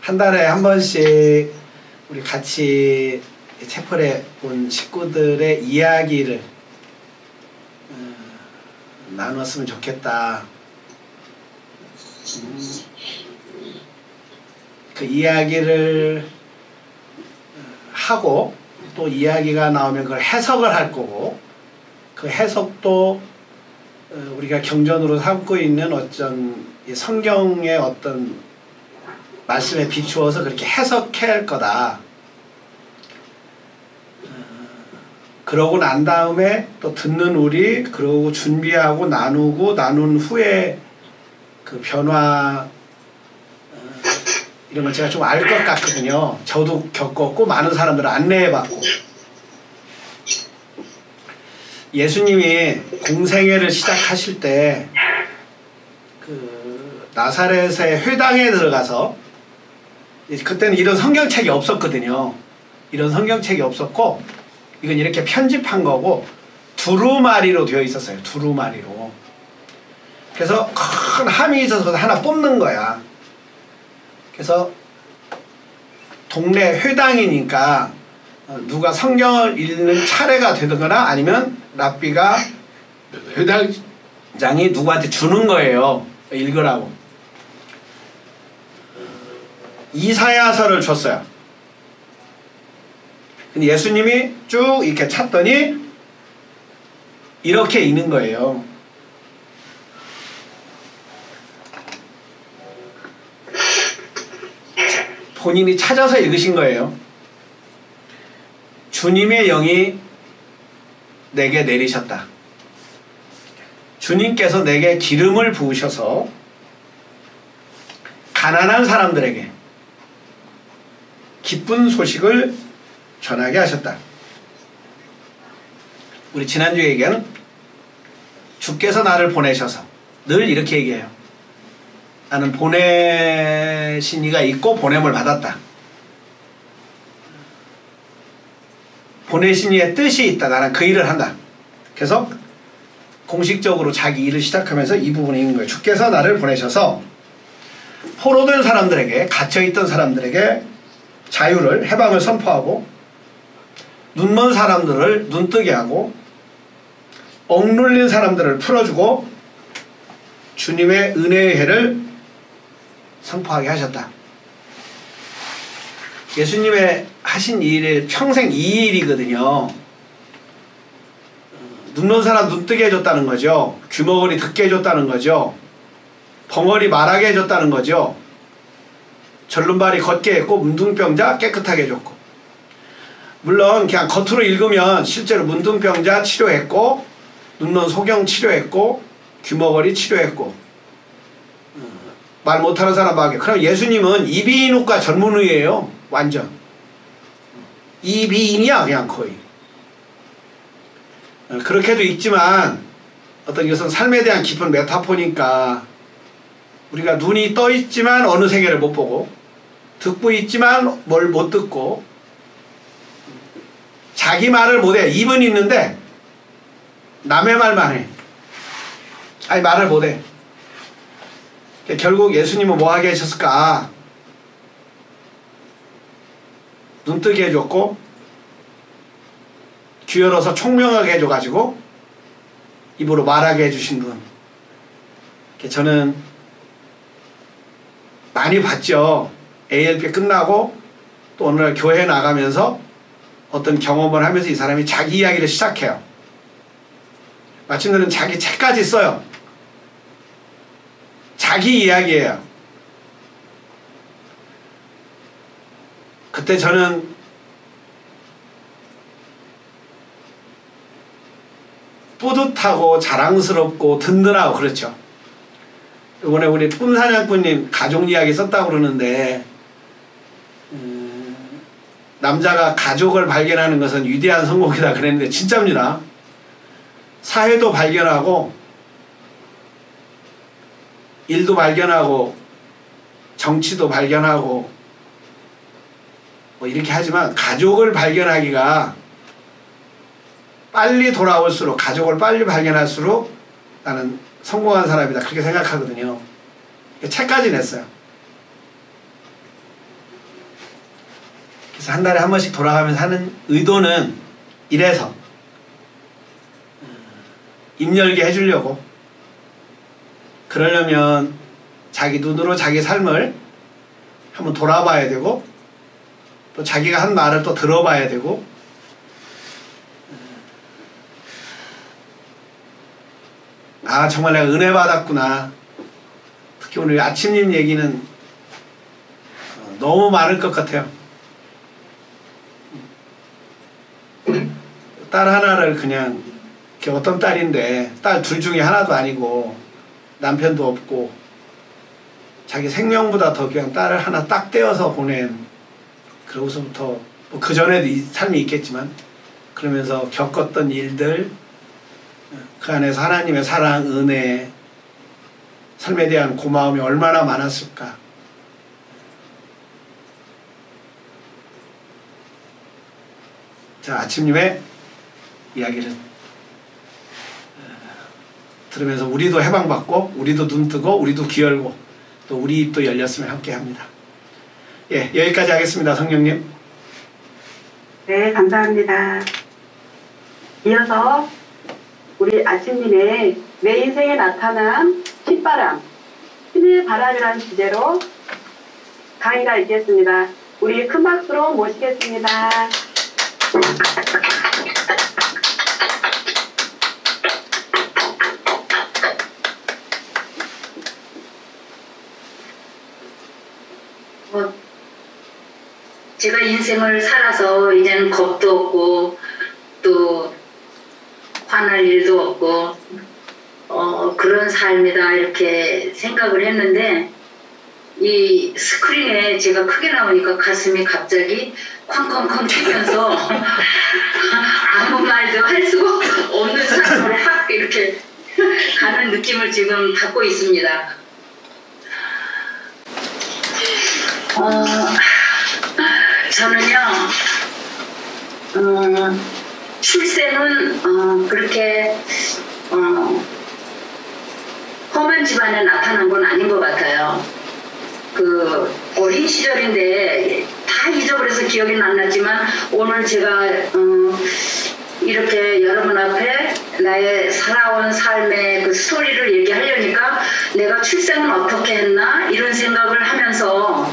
한 달에 한 번씩 우리 같이 채플에 온 식구들의 이야기를 나눴으면 좋겠다. 그 이야기를 하고 또 이야기가 나오면 그걸 해석을 할 거고, 그 해석도 우리가 경전으로 삼고 있는 어떤 성경의 어떤 말씀에 비추어서 그렇게 해석해야 할 거다. 그러고 난 다음에 또 듣는 우리, 그러고 준비하고 나누고, 나눈 후에 그 변화 이런 걸 제가 좀 알 것 같거든요. 저도 겪었고 많은 사람들을 안내해봤고. 예수님이 공생애를 시작하실 때 그 나사렛의 회당에 들어가서, 그때는 이런 성경책이 없었거든요. 이런 성경책이 없었고 이건 이렇게 편집한 거고 두루마리로 되어 있었어요. 두루마리로. 그래서 큰 함이 있어서 하나 뽑는 거야. 그래서 동네 회당이니까 누가 성경을 읽는 차례가 되거나 아니면 랍비가 회당장이 누구한테 주는 거예요. 읽으라고. 이사야서를 줬어요. 근데 예수님이 쭉 이렇게 찾더니 이렇게 읽는 거예요. 본인이 찾아서 읽으신 거예요. 주님의 영이 내게 내리셨다. 주님께서 내게 기름을 부으셔서 가난한 사람들에게 기쁜 소식을 전하게 하셨다. 우리 지난주에 얘기한 주께서 나를 보내셔서, 늘 이렇게 얘기해요. 나는 보내신 이가 있고 보냄을 받았다. 보내신 이의 뜻이 있다. 나는 그 일을 한다. 그래서 공식적으로 자기 일을 시작하면서 이 부분이 있는 거예요. 주께서 나를 보내셔서 포로된 사람들에게, 갇혀있던 사람들에게 자유를, 해방을 선포하고, 눈먼 사람들을 눈뜨게 하고, 억눌린 사람들을 풀어주고, 주님의 은혜의 해를 선포하게 하셨다. 예수님의 하신 일이 평생 이 일이거든요. 눈먼 사람 눈뜨게 해줬다는 거죠. 귀머거리 듣게 해줬다는 거죠. 벙어리 말하게 해줬다는 거죠. 절름발이 걷게 했고, 문둥병자 깨끗하게 해줬고. 물론 그냥 겉으로 읽으면 실제로 문둥병자 치료했고, 눈먼 소경 치료했고, 귀머거리 치료했고, 말 못하는 사람하게. 그럼 예수님은 이비인후과 전문의예요. 완전 이비인이야 그냥 거의. 그렇게도 있지만 어떤, 이것은 삶에 대한 깊은 메타포니까 우리가 눈이 떠 있지만 어느 세계를 못 보고, 듣고 있지만 뭘 못 듣고, 자기 말을 못해. 입은 있는데 남의 말만 해. 아니 말을 못해. 결국 예수님은 뭐하게 하셨을까? 눈뜨게 해줬고, 귀 열어서 총명하게 해줘가지고 입으로 말하게 해주신 분. 저는 많이 봤죠. ALP 끝나고 또 어느 날 교회 나가면서 어떤 경험을 하면서 이 사람이 자기 이야기를 시작해요. 마침내는 자기 책까지 써요. 자기 이야기예요. 그때 저는 뿌듯하고 자랑스럽고 든든하고. 그렇죠. 이번에 우리 꿈사냥꾼님 가족 이야기 썼다고 그러는데, 남자가 가족을 발견하는 것은 위대한 성공이다 그랬는데 진짜입니다. 사회도 발견하고, 일도 발견하고, 정치도 발견하고, 뭐 이렇게 하지만 가족을 발견하기가, 빨리 돌아올수록, 가족을 빨리 발견할수록 나는 성공한 사람이다 그렇게 생각하거든요. 책까지 냈어요. 그래서 한 달에 한 번씩 돌아가면서 하는 의도는 이래서 입 열게 해주려고. 그러려면 자기 눈으로 자기 삶을 한번 돌아봐야 되고, 또 자기가 한 말을 또 들어봐야 되고, 아 정말 내가 은혜 받았구나. 특히 오늘 아침님 얘기는 너무 많을 것 같아요. 딸 하나를 그냥 어떤 딸인데 딸 둘 중에 하나도 아니고 남편도 없고 자기 생명보다 더 그냥 딸을 하나 딱 떼어서 보낸, 그러고서부터 뭐 그전에도 이 삶이 있겠지만 그러면서 겪었던 일들, 그 안에서 하나님의 사랑, 은혜, 삶에 대한 고마움이 얼마나 많았을까. 자, 아침님의 이야기를 들으면서 우리도 해방받고, 우리도 눈뜨고, 우리도 귀열고, 또 우리 입도 열렸으면 함께합니다. 예, 여기까지 하겠습니다. 성령님. 네, 감사합니다. 이어서 우리 아침님의 내 인생에 나타난 신바람, 신의 바람이라는 주제로 강의가 있겠습니다. 우리 큰 박수로 모시겠습니다. 제가 인생을 살아서 이제는 겁도 없고 또 화날 일도 없고 그런 삶이다 이렇게 생각을 했는데, 이 스크린에 제가 크게 나오니까 가슴이 갑자기 쾅쾅쾅 뛰면서 아무 말도 할 수가 없는 삶으로 확 이렇게 가는 느낌을 지금 받고 있습니다. 저는요, 출세는 그렇게 험한 집안에 나타난 건 아닌 것 같아요. 그 어린 시절인데 다 잊어버려서 기억이 안 났지만, 오늘 제가 이렇게 여러분 앞에 나의 살아온 삶의 그 스토리를 얘기하려니까 내가 출생은 어떻게 했나 이런 생각을 하면서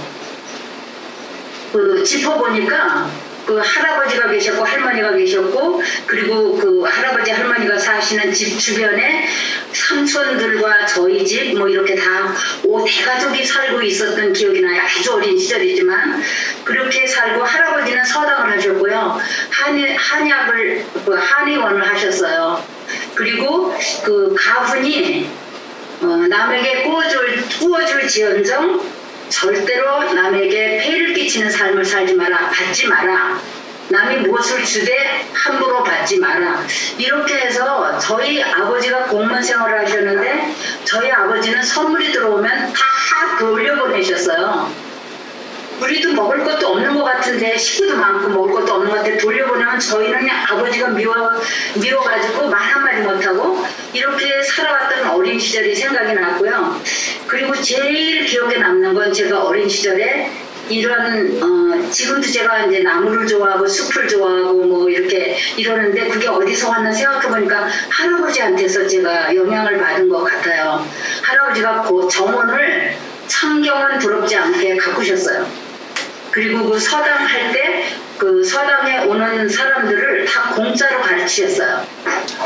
그 짚어보니까 그 할아버지가 계셨고 할머니가 계셨고, 그리고 그 할아버지 할머니가 사시는 집 주변에 삼촌들과 저희 집 뭐 이렇게 다 대가족이 살고 있었던 기억이 나요. 아주 어린 시절이지만 그렇게 살고, 할아버지는 서당을 하셨고요. 한의학을 한의원을 하셨어요. 그리고 그 가훈이 남에게 꾸어줄 지언정 절대로 남에게 폐를 끼치는 삶을 살지 마라, 받지 마라, 남이 무엇을 주되 함부로 받지 마라, 이렇게 해서 저희 아버지가 공무원 생활을 하셨는데 저희 아버지는 선물이 들어오면 다 돌려보내셨어요. 우리도 먹을 것도 없는 것 같은데, 식구도 많고 먹을 것도 없는 것 같은데 돌려보내면 저희는 아버지가 미워가지고 말 한마디 못하고 이렇게 살아왔던 어린 시절이 생각이 났고요. 그리고 제일 기억에 남는 건 제가 어린 시절에 이런 지금도 제가 이제 나무를 좋아하고 숲을 좋아하고 뭐 이렇게 이러는데, 그게 어디서 왔나 생각해보니까 할아버지한테서 제가 영향을 받은 것 같아요. 할아버지가 그 정원을 창경은 두렵지 않게 가꾸셨어요. 그리고 그 서당 할 때 그 서당에 오는 사람들을 다 공짜로 가르치셨어요.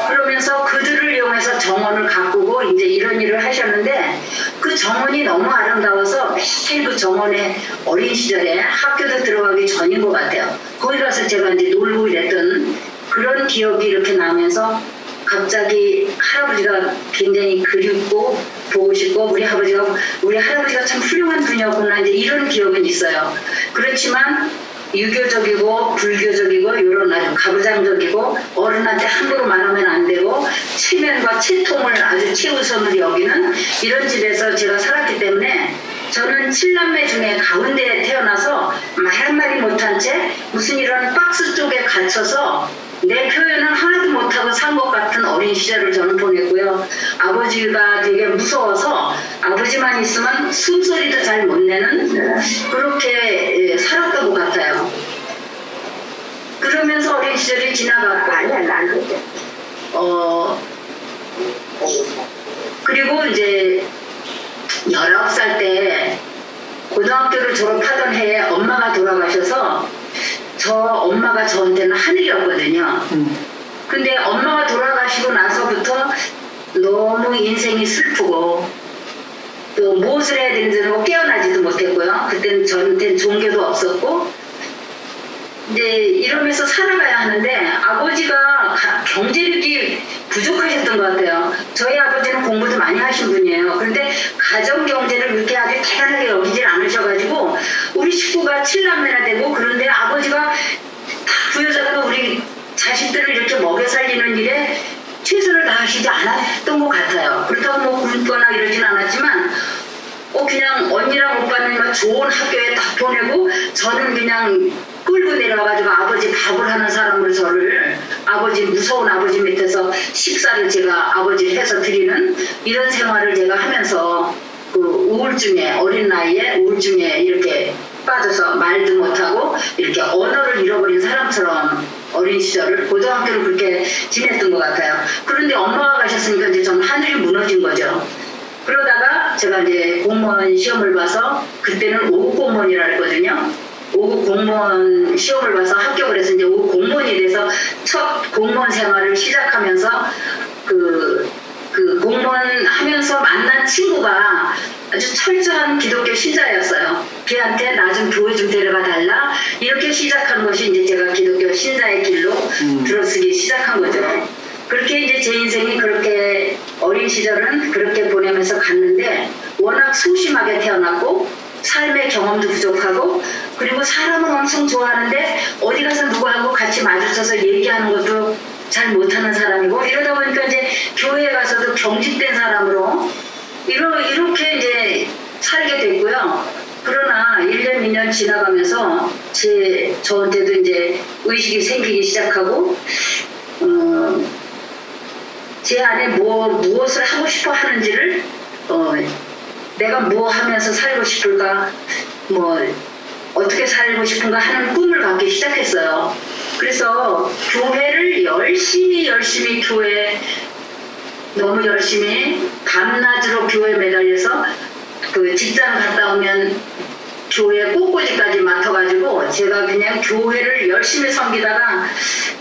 그러면서 그들을 이용해서 정원을 가꾸고 이제 이런 일을 하셨는데, 그 정원이 너무 아름다워서 매일 그 정원에 어린 시절에 학교도 들어가기 전인 것 같아요. 거기 가서 제가 이제 놀고 이랬던 그런 기억이 이렇게 나면서 갑자기 할아버지가 굉장히 그립고 보고 싶고, 우리 할아버지가 참 훌륭한 분이었구나, 이제 이런 기억은 있어요. 그렇지만 유교적이고 불교적이고 이런 아주 가부장적이고 어른한테 함부로 말하면 안 되고 체면과 체통을 아주 최우선으로 여기는 이런 집에서 제가 살았기 때문에, 저는 7남매 중에 가운데에 태어나서 말 한마디 못한 채 무슨 이런 박스 쪽에 갇혀서 내 표현은 하나도 못하고 산 것 같은 어린 시절을 저는 보냈고요. 아버지가 되게 무서워서 아버지만 있으면 숨소리도 잘 못 내는 그렇게 살았던 것 같아요. 시절이 지나갔고. 아니, 안 됐대. 그리고 이제 19살 때 고등학교를 졸업하던 해에 엄마가 돌아가셔서 저 엄마가 저한테는 하늘이었거든요. 근데 엄마가 돌아가시고 나서부터 너무 인생이 슬프고 또 무엇을 해야 되는지 깨어나지도 못했고요. 그때는 저한테는 종교도 없었고 이제 이러면서 살아가야 하는데 아버지가 경제력이 부족하셨던 것 같아요. 저희 아버지는 공부도 많이 하신 분이에요. 그런데 가정 경제를 그렇게 아주 대단하게 여기질 않으셔가지고 우리 식구가 7남매나 되고 그런데 아버지가 다 부여잡고 우리 자식들을 이렇게 먹여 살리는 일에 최선을 다하시지 않았던 것 같아요. 그렇다고 뭐 굶거나 이러진 않았지만 그냥 언니랑 오빠는 막 좋은 학교에 딱 보내고 저는 그냥 끌고 내려와가지고 아버지 밥을 하는 사람으로 저를 아버지 무서운 아버지 밑에서 식사를 제가 아버지 해서 드리는 이런 생활을 제가 하면서 그 우울증에 어린 나이에 우울증에 이렇게 빠져서 말도 못하고 이렇게 언어를 잃어버린 사람처럼 어린 시절을 고등학교를 그렇게 지냈던 것 같아요. 그런데 엄마가 가셨으니까 이제 전 하늘이 무너진 거죠. 그러다가 제가 이제 공무원 시험을 봐서 그때는 5급 공무원이라 했거든요. 5급 공무원 시험을 봐서 합격을 해서 이제 5급 공무원이 돼서 첫 공무원 생활을 시작하면서 그 공무원 하면서 만난 친구가 아주 철저한 기독교 신자였어요. 걔한테 나 좀 교회 좀 데려가 달라 이렇게 시작한 것이 이제 제가 기독교 신자의 길로 들어서기 시작한 거죠. 그렇게 이제 제 인생이 그렇게 어린 시절은 그렇게 보내면서 갔는데 워낙 소심하게 태어났고 삶의 경험도 부족하고 그리고 사람을 엄청 좋아하는데 어디 가서 누구하고 같이 마주쳐서 얘기하는 것도 잘 못하는 사람이고 이러다 보니까 이제 교회에 가서도 경직된 사람으로 이렇게 이제 살게 됐고요. 그러나 1년, 2년 지나가면서 저한테도 이제 의식이 생기기 시작하고 제 안에 무엇을 하고 싶어 하는지를 내가 뭐 하면서 살고 싶을까 어떻게 살고 싶은가 하는 꿈을 갖기 시작했어요. 그래서 교회를 열심히 교회 너무 열심히 밤낮으로 교회 매달려서 그 직장 갔다 오면 교회 꽃꽂이까지 맡아가지고 제가 그냥 교회를 열심히 섬기다가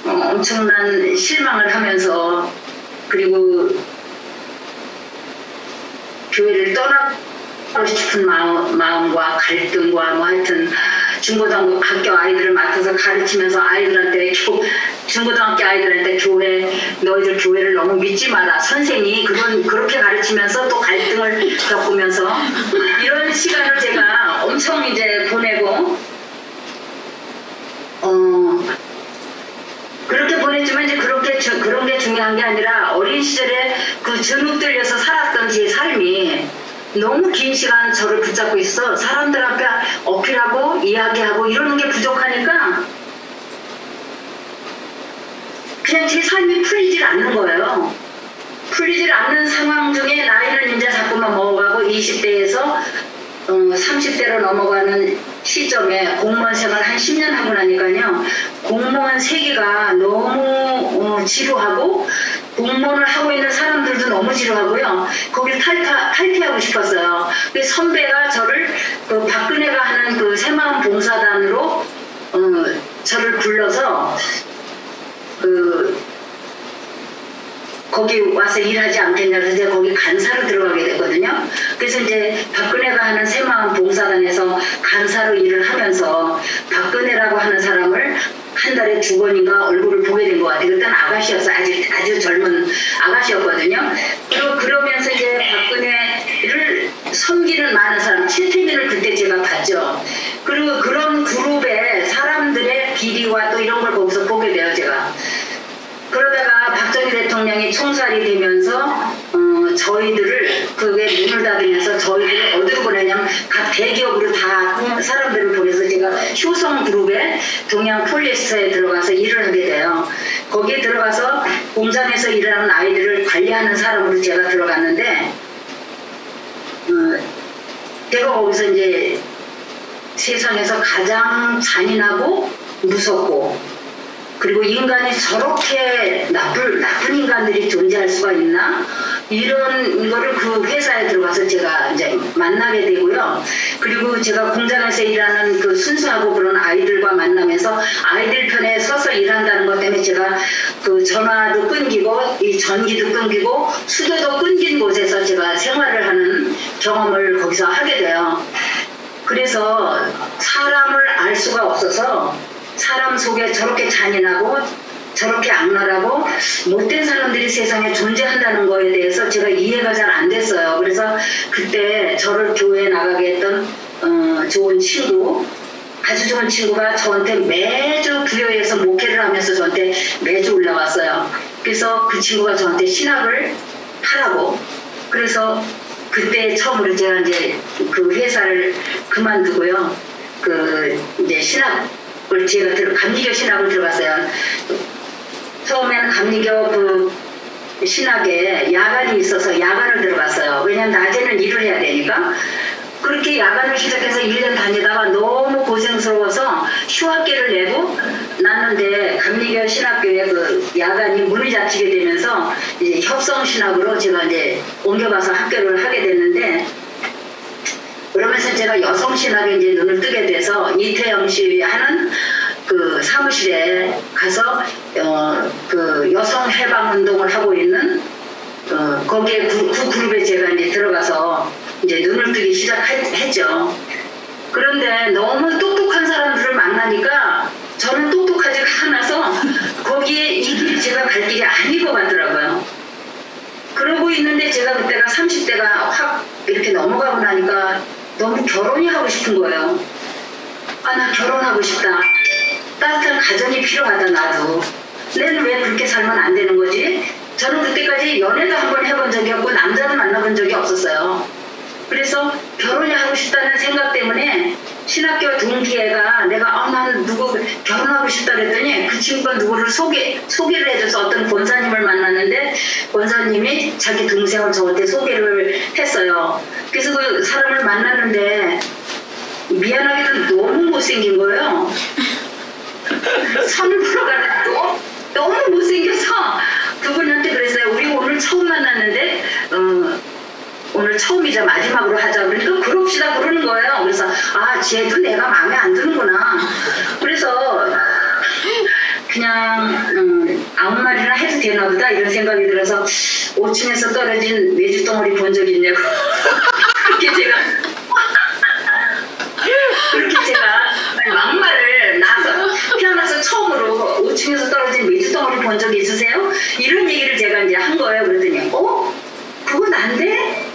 엄청난 실망을 하면서 그리고 교회를 떠나고 싶은 마음과 갈등과 하여튼 중고등학교 아이들을 맡아서 가르치면서 아이들한테 중고등학교 아이들한테 너희들 교회를 너무 믿지 마라. 선생이 그렇게 가르치면서 또 갈등을 겪으면서 이런 시간을 제가 엄청 이제 보내고 그렇게 보냈지만 이제 그런 게 중요한 게 아니라 어린 시절에 그 주눅들려서 살았던 제 삶이 너무 긴 시간 저를 붙잡고 있어 사람들 앞에 어필하고 이야기하고 이러는 게 부족하니까 그냥 제 삶이 풀리질 않는 거예요. 풀리질 않는 상황 중에 나이는 이제 자꾸만 먹어가고 20대에서 30대로 넘어가는 시점에 공무원 생활 한 10년 하고 나니까요. 공무원 세계가 너무 지루하고 공무원을 하고 있는 사람들도 너무 지루하고요. 거길 탈퇴하고 싶었어요. 선배가 저를 그 박근혜가 하는 그 새마음 봉사단으로 저를 불러서 거기 와서 일하지 않겠냐 그래서 제가 거기 간사로 들어가게 됐거든요. 그래서 이제 박근혜가 하는 새마음 봉사단에서 간사로 일을 하면서 박근혜라고 하는 사람을 한 달에 2번인가 얼굴을 보게 된 것 같아요. 그때는 아가씨였어요. 아주 젊은 아가씨였거든요. 그러면서 이제 박근혜를 섬기는 많은 사람, 채태민을 그때 제가 봤죠. 그리고 그런 그룹의 사람들의 비리와 또 이런 걸 거기서 보게 돼요, 제가. 그러다가 박정희 대통령이 총살이 되면서 저희들을 그게 문을 닫으면서 저희들을 어디로 보내냐면 각 대기업으로 다 사람들을 보내서 제가 효성 그룹의 동양 폴리에스터에 들어가서 일을 하게 돼요. 거기에 들어가서 공장에서 일하는 아이들을 관리하는 사람으로 제가 들어갔는데 제가 거기서 이제 세상에서 가장 잔인하고 무섭고 그리고 인간이 저렇게 나쁜 인간들이 존재할 수가 있나? 이런 거를 그 회사에 들어가서 제가 이제 만나게 되고요. 그리고 제가 공장에서 일하는 그 순수하고 그런 아이들과 만나면서 아이들 편에 서서 일한다는 것 때문에 제가 그 전화도 끊기고 이 전기도 끊기고 수도도 끊긴 곳에서 제가 생활을 하는 경험을 거기서 하게 돼요. 그래서 사람을 알 수가 없어서 사람 속에 저렇게 잔인하고 저렇게 악랄하고 못된 사람들이 세상에 존재한다는 거에 대해서 제가 이해가 잘 안 됐어요. 그래서 그때 저를 교회에 나가게 했던 좋은 친구, 아주 좋은 친구가 저한테 매주 부여에서 목회를 하면서 저한테 매주 올라왔어요. 그래서 그 친구가 저한테 신학을 하라고. 그래서 그때 처음으로 제가 이제 그 회사를 그만두고요. 그 이제 신학을 제가 감리교 신학을 들어갔어요. 처음에는 감리교 그 신학에 야간이 있어서 야간을 들어갔어요. 왜냐면 낮에는 일을 해야 되니까. 그렇게 야간을 시작해서 1년 다니다가 너무 고생스러워서 휴학계를 내고 났는데 감리교 신학교에 그 야간이 문을 닫히게 되면서 이제 협성신학으로 제가 이제 옮겨가서 학교를 하게 됐는데, 그러면서 제가 여성신학에 이제 눈을 뜨게 돼서 이태영 씨 하는 그 사무실에 가서 그 여성해방운동을 하고 있는 거기에 그 그룹에 제가 이제 들어가서 이제 눈을 뜨기 시작했죠. 그런데 너무 똑똑한 사람들을 만나니까 저는 똑똑하지가 않아서 거기에 이 길이 제가 갈 길이 아닌 것 같더라고요. 그러고 있는데 제가 그때가 30대가 확 이렇게 넘어가고 나니까 너무 결혼이 하고 싶은 거예요. 아, 나 결혼하고 싶다. 따뜻한 가정이 필요하다, 나도. 내는 왜 그렇게 살면 안 되는 거지? 저는 그때까지 연애도 한번 해본 적이 없고 남자도 만나본 적이 없었어요. 그래서 결혼이 하고 싶다는 생각 때문에 신학교 동기애가 내가 나는 누구 결혼하고 싶다 그랬더니 그 친구가 누구를 소개를 해줘서 어떤 권사님을 만났는데 권사님이 자기 동생을 저한테 소개를 했어요. 그래서 그 사람을 만났는데 미안하게도 너무 못생긴 거예요. 선을 풀어가라. 너무 못생겨서 그분한테 그랬어요. 우리 오늘 처음 만났는데 오늘 처음이자 마지막으로 하자. 그러니까 그럽시다 그러는 거예요. 그래서 아, 쟤도 내가 마음에 안 드는구나. 그래서 그냥 아무 말이나 해도 되나 보다 이런 생각이 들어서 5층에서 떨어진 외주덩어리 본 적 있냐고 그렇게 제가 막말을 태어나서 처음으로 5층에서 떨어진 외주덩어리 본 적이 있으세요? 이런 얘기를 제가 이제 한 거예요. 그랬더니 그거 난데?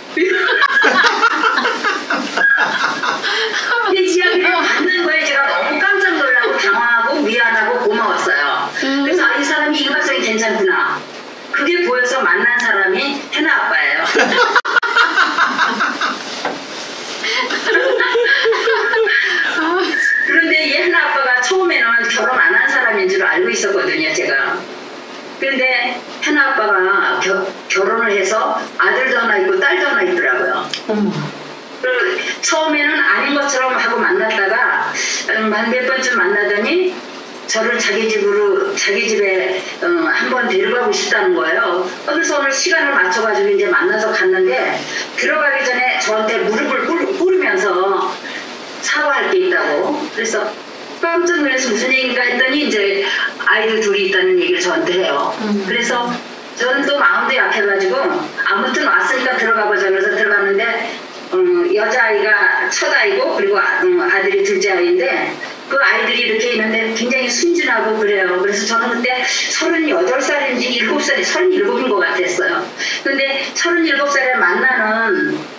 근데 이야기를 받는 거에 제가 너무 깜짝 놀라고 당황하고 미안하고 고마웠어요. 그래서 이 사람이 인간성이 괜찮구나. 그게 보여서 만난 사람이 해나 아빠예요. 그런데 이 해나 아빠가 처음에는 결혼 안 한 사람인 줄 알고 있었거든요, 제가. 근데 해나 아빠가 결혼을 해서 아들도 하나 있고 딸도 하나 있더라고요. 처음에는 아닌 것처럼 하고 만났다가 만몇 번쯤 만나더니 저를 자기 집에 한번 데려가고 싶다는 거예요. 그래서 오늘 시간을 맞춰가지고 이제 만나서 갔는데 들어가기 전에 저한테 무릎을 꿇으면서 사과할 게 있다고. 그래서 깜짝 놀라서 무슨 얘기인가 했더니 이제 아이들 둘이 있다는 얘기를 저한테 해요. 그래서 저는 또 마음도 약해가지고 아무튼 왔으니까 들어가보자 그래서 들어갔는데 여자아이가 첫 아이고 그리고 아들이 둘째 아이인데 그 아이들이 이렇게 있는데 굉장히 순진하고 그래요. 그래서 저는 그때 38살인지 7살이 37인 것 같았어요. 근데 37살에 만나는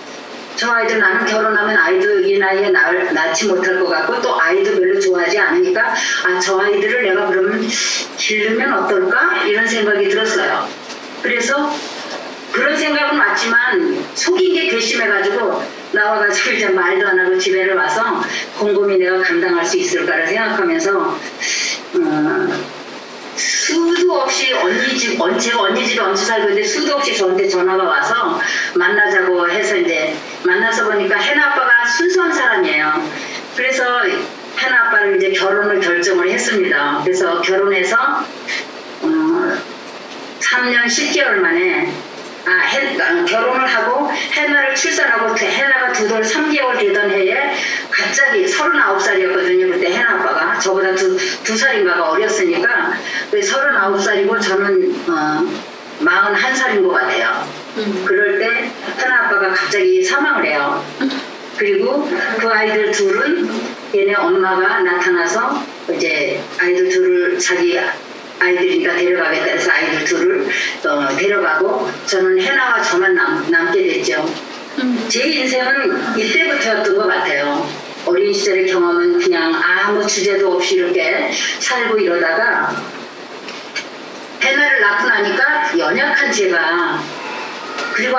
저 아이들 나는 결혼하면 아이도 이 나이에 낳지 못할 것 같고 또 아이도 별로 좋아하지 않으니까 아, 저 아이들을 내가 그러면 기르면 어떨까? 이런 생각이 들었어요. 그래서 그런 생각은 맞지만 속인 게 괘씸해가지고 나와가지고 이제 말도 안 하고 집에 와서 곰곰이 내가 감당할 수 있을까를 생각하면서 수도 없이 제가 언니 집에 얹혀 살고 있는데 수도 없이 저한테 전화가 와서 만나자고 해서 이제 만나서 보니까 해나 아빠가 순수한 사람이에요. 그래서 하나 아빠는 이제 결혼을 결정을 했습니다. 그래서 결혼해서 3년 10개월 만에 결혼을 하고 해나를 출산하고 그 해나가 2돌 3개월 되던 해에 갑자기 39살이었거든요. 그때 해나 아빠가 저보다 두 살인가가 어렸으니까 39살이고 저는 41살인 것 같아요. 그럴 때 해나 아빠가 갑자기 사망을 해요. 그리고 그 아이들 둘은 얘네 엄마가 나타나서 이제 아이들 둘을 자기 아이들이니까 데려가겠다 해서 아이들 둘을 데려가고 저는 해나와 저만 남게 됐죠. 제 인생은 이때부터였던 것 같아요. 어린 시절의 경험은 그냥 아무 주제도 없이 이렇게 살고 이러다가 해나를 낳고 나니까 연약한 제가, 그리고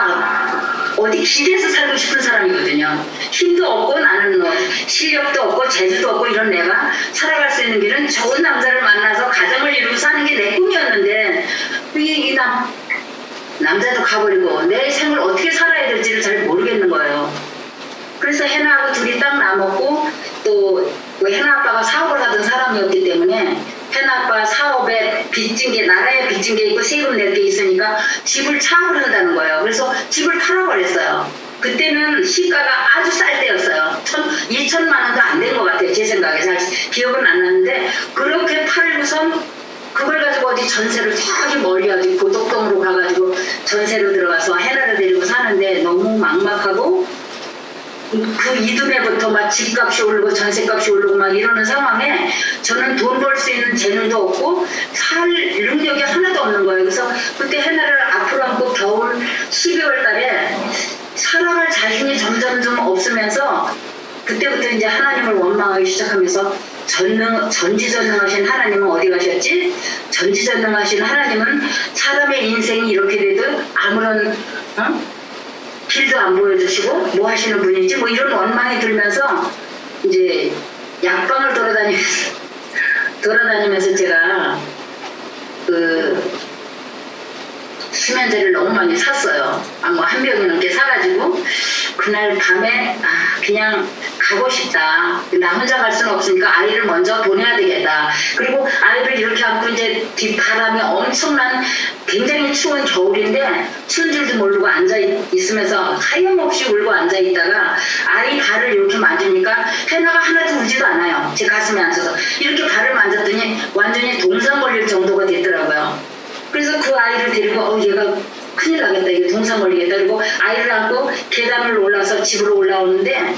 어디 길에서 살고 싶은 사람이거든요. 힘도 없고 나는 실력도 없고 재주도 없고 이런 내가 살아갈 수 있는 길은 좋은 남자를 만나서 가정을 이루고 사는 게 내 꿈이었는데 이 남자도 가버리고 내 생을 어떻게 살아야 될지를 잘 모르겠는 거예요. 그래서 해나하고 둘이 딱 남았고, 또 해나 아빠가 사업을 하던 사람이었기 때문에 해나 아빠 사업에 빚진 게, 나라에 빚진 게 있고 세금 낼 게 있으니까 집을 창업을 한다는 거예요. 그래서 집을 팔아버렸어요. 그때는 시가가 아주 쌀 때였어요. 2천만 원도 안 된 것 같아요. 제 생각에. 잘 기억은 안 나는데 그렇게 팔고선 그걸 가지고 어디 전세를 저기 멀리 어디 고덕동으로 가가지고 전세로 들어가서 해나를 데리고 사는데 너무 막막하고, 그 이듬해부터 막 집값이 오르고 전세값이 오르고 막 이러는 상황에 저는 돈 벌 수 있는 재능도 없고 살 능력이 하나도 없는 거예요. 그래서 그때 해나를 앞으로 안고 겨울 12월 달에 살아갈 자신이 점점 없으면서 그때부터 이제 하나님을 원망하기 시작하면서, 전지전능하신 하나님은 어디 가셨지? 전지전능하신 하나님은 사람의 인생이 이렇게 돼도 아무런 길도 안 보여주시고 뭐 하시는 분인지 뭐 이런 원망이 들면서 이제 약방을 돌아다니면서 제가 그 수면제를 너무 많이 샀어요. 한 병이 넘게 사가지고 그날 밤에 그냥 가고 싶다. 나 혼자 갈 수는 없으니까 아이를 먼저 보내야 되겠다. 그리고 아이를 이렇게 안고 이제 뒷바람이 엄청난 굉장히 추운 겨울인데 추운 줄도 모르고 앉아있으면서 하염없이 울고 앉아있다가 아이 발을 이렇게 만지니까 해나가 하나도 울지도 않아요. 제 가슴에 앉아서 이렇게 발을 만졌더니 완전히 동상 걸릴 정도가 됐더라고요. 그래서 그 아이를 데리고 얘가 큰일 나겠다. 이게 동상 걸리겠다. 그리고 아이를 안고 계단을 올라서 집으로 올라오는데,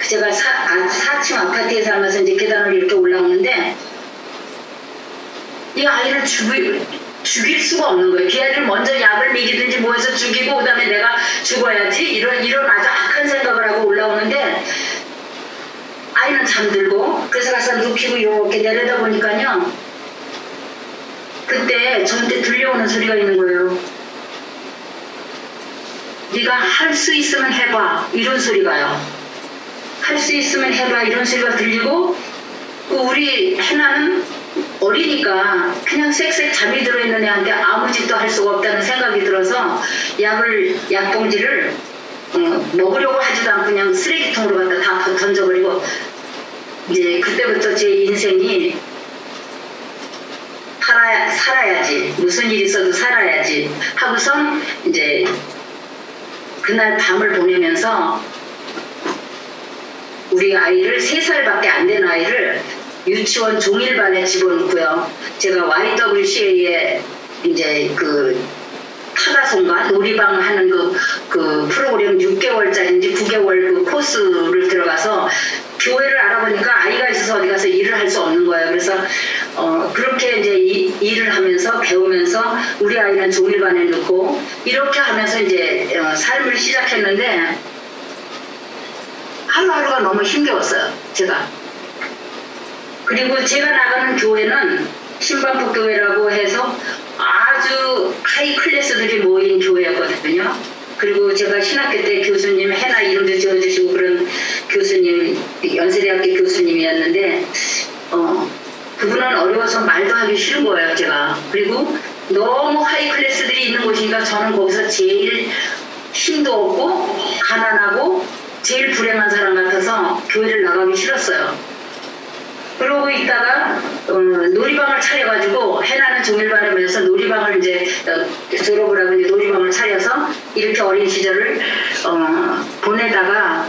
제가 4층 아파트에 살면서 이제 계단을 이렇게 올라오는데 이 아이를 죽일 수가 없는 거예요. 그 아이를 먼저 약을 먹이든지 뭐 해서 죽이고 그다음에 내가 죽어야지 이런 아주 악한 생각을 하고 올라오는데 아이는 잠들고, 그래서 가서 눕히고 이렇게 내려다 보니까요, 그때 저한테 들려오는 소리가 있는 거예요. 네가 할 수 있으면 해봐, 이런 소리가요. 할 수 있으면 해봐, 이런 소리가 들리고, 우리 해나는 어리니까 그냥 쌕쌕 잠이 들어있는 애한테 아무 짓도 할 수가 없다는 생각이 들어서 약봉지를 먹으려고 하지도 않고 그냥 쓰레기통으로 갖다 다 던져버리고, 이제 그때부터 제 인생이 살아야지, 무슨 일이 있어도 살아야지 하고선 이제 그날 밤을 보내면서 우리 아이를 3살밖에 안 된 아이를 유치원 종일반에 집어넣고요. 제가 YWCA에 이제 그 타다송가 놀이방 하는 그 프로그램 6개월짜리인지 9개월 그 코스를 들어가서 교회를 알아보니까 아이가 있어서 어디 가서 일을 할 수 없는 거예요. 그래서 그렇게 이제 일을 하면서 배우면서 우리 아이는 종일반에 넣고 이렇게 하면서 이제 삶을 시작했는데 하루하루가 너무 힘겨웠어요, 제가. 그리고 제가 나가는 교회는 신반포 교회라고 해서 아주 하이 클래스들이 모인 교회였거든요. 그리고 제가 신학교 때 교수님, 해나 이름도 지어주시고 그런 교수님, 연세대학교 교수님이었는데 그분은 어려워서 말도 하기 싫은 거예요, 제가. 그리고 너무 하이 클래스들이 있는 곳이니까 저는 거기서 제일 힘도 없고 가난하고 제일 불행한 사람 같아서 교회를 나가기 싫었어요. 그러고 있다가 놀이방을 차려가지고 해나는 정밀바람에서 놀이방을 이제 졸업을 하고 이제 놀이방을 차려서 이렇게 어린 시절을 보내다가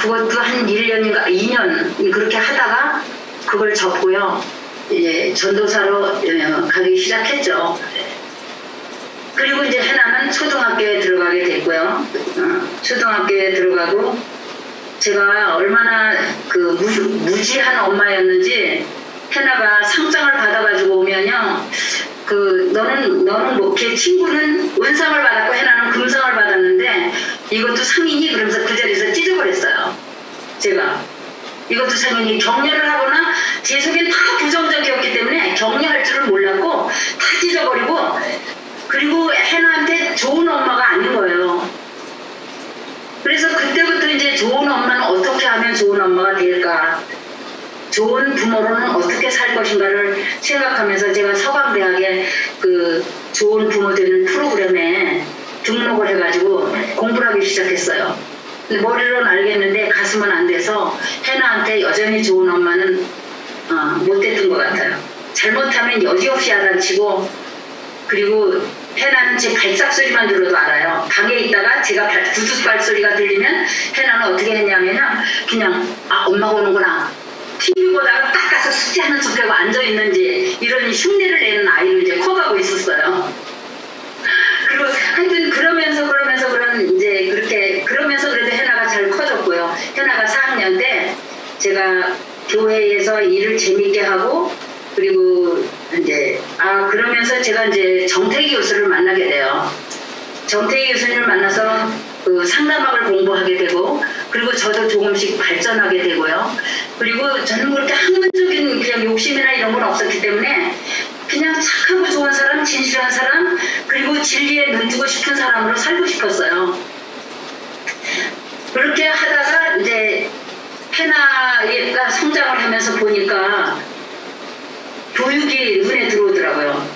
그것도 한 1년인가 2년 그렇게 하다가 그걸 접고요. 이제 전도사로 가기 시작했죠. 그리고 이제 해나는 초등학교에 들어가게 됐고요. 초등학교에 들어가고 제가 얼마나 그 무지한 엄마였는지 해나가 상장을 받아가지고 오면요. 그 너는 뭐 걔 친구는 은상을 받았고 해나는 금상을 받았는데 이것도 상이니? 그러면서 그 자리에서 찢어버렸어요. 제가. 이것도 상이니 격려를 하거나 제 속엔 다 부정적이었기 때문에 격려할 줄을 몰랐고 다 찢어버리고 그리고 해나한테 좋은 엄마가 아닌 거예요. 그래서 그때부터 이제 좋은 엄마는 어떻게 하면 좋은 엄마가 될까? 좋은 부모로는 어떻게 살 것인가를 생각하면서 제가 서강대학의 그 좋은 부모 되는 프로그램에 등록을 해가지고 공부를 하기 시작했어요. 근데 머리로는 알겠는데 가슴은 안 돼서 해나한테 여전히 좋은 엄마는 못됐던 것 같아요. 잘못하면 여지없이 알아치고 그리고 해나는 제 발작 소리만 들어도 알아요. 방에 있다가 제가 구두발 소리가 들리면 해나는 어떻게 했냐면요. 그냥 아 엄마가 오는구나. TV 보다가 딱 가서 숙제하는 척하고 앉아있는지 이런 흉내를 내는 아이를 이제 커가고 있었어요. 그리고 하여튼 그러면서 그래도 해나가 잘 커졌고요. 해나가 4학년 때 제가 교회에서 일을 재밌게 하고 그리고 이제 그러면서 제가 이제 정태기 교수를 만나게 돼요. 정태기 교수님을 만나서 그 상담학을 공부하게 되고 그리고 저도 조금씩 발전하게 되고요. 그리고 저는 그렇게 학문적인 그냥 욕심이나 이런 건 없었기 때문에 그냥 착하고 좋은 사람, 진실한 사람, 그리고 진리에 눈뜨고 싶은 사람으로 살고 싶었어요. 그렇게 하다가 이제 해나가 성장을 하면서 보니까 교육이 눈에 들어오더라고요.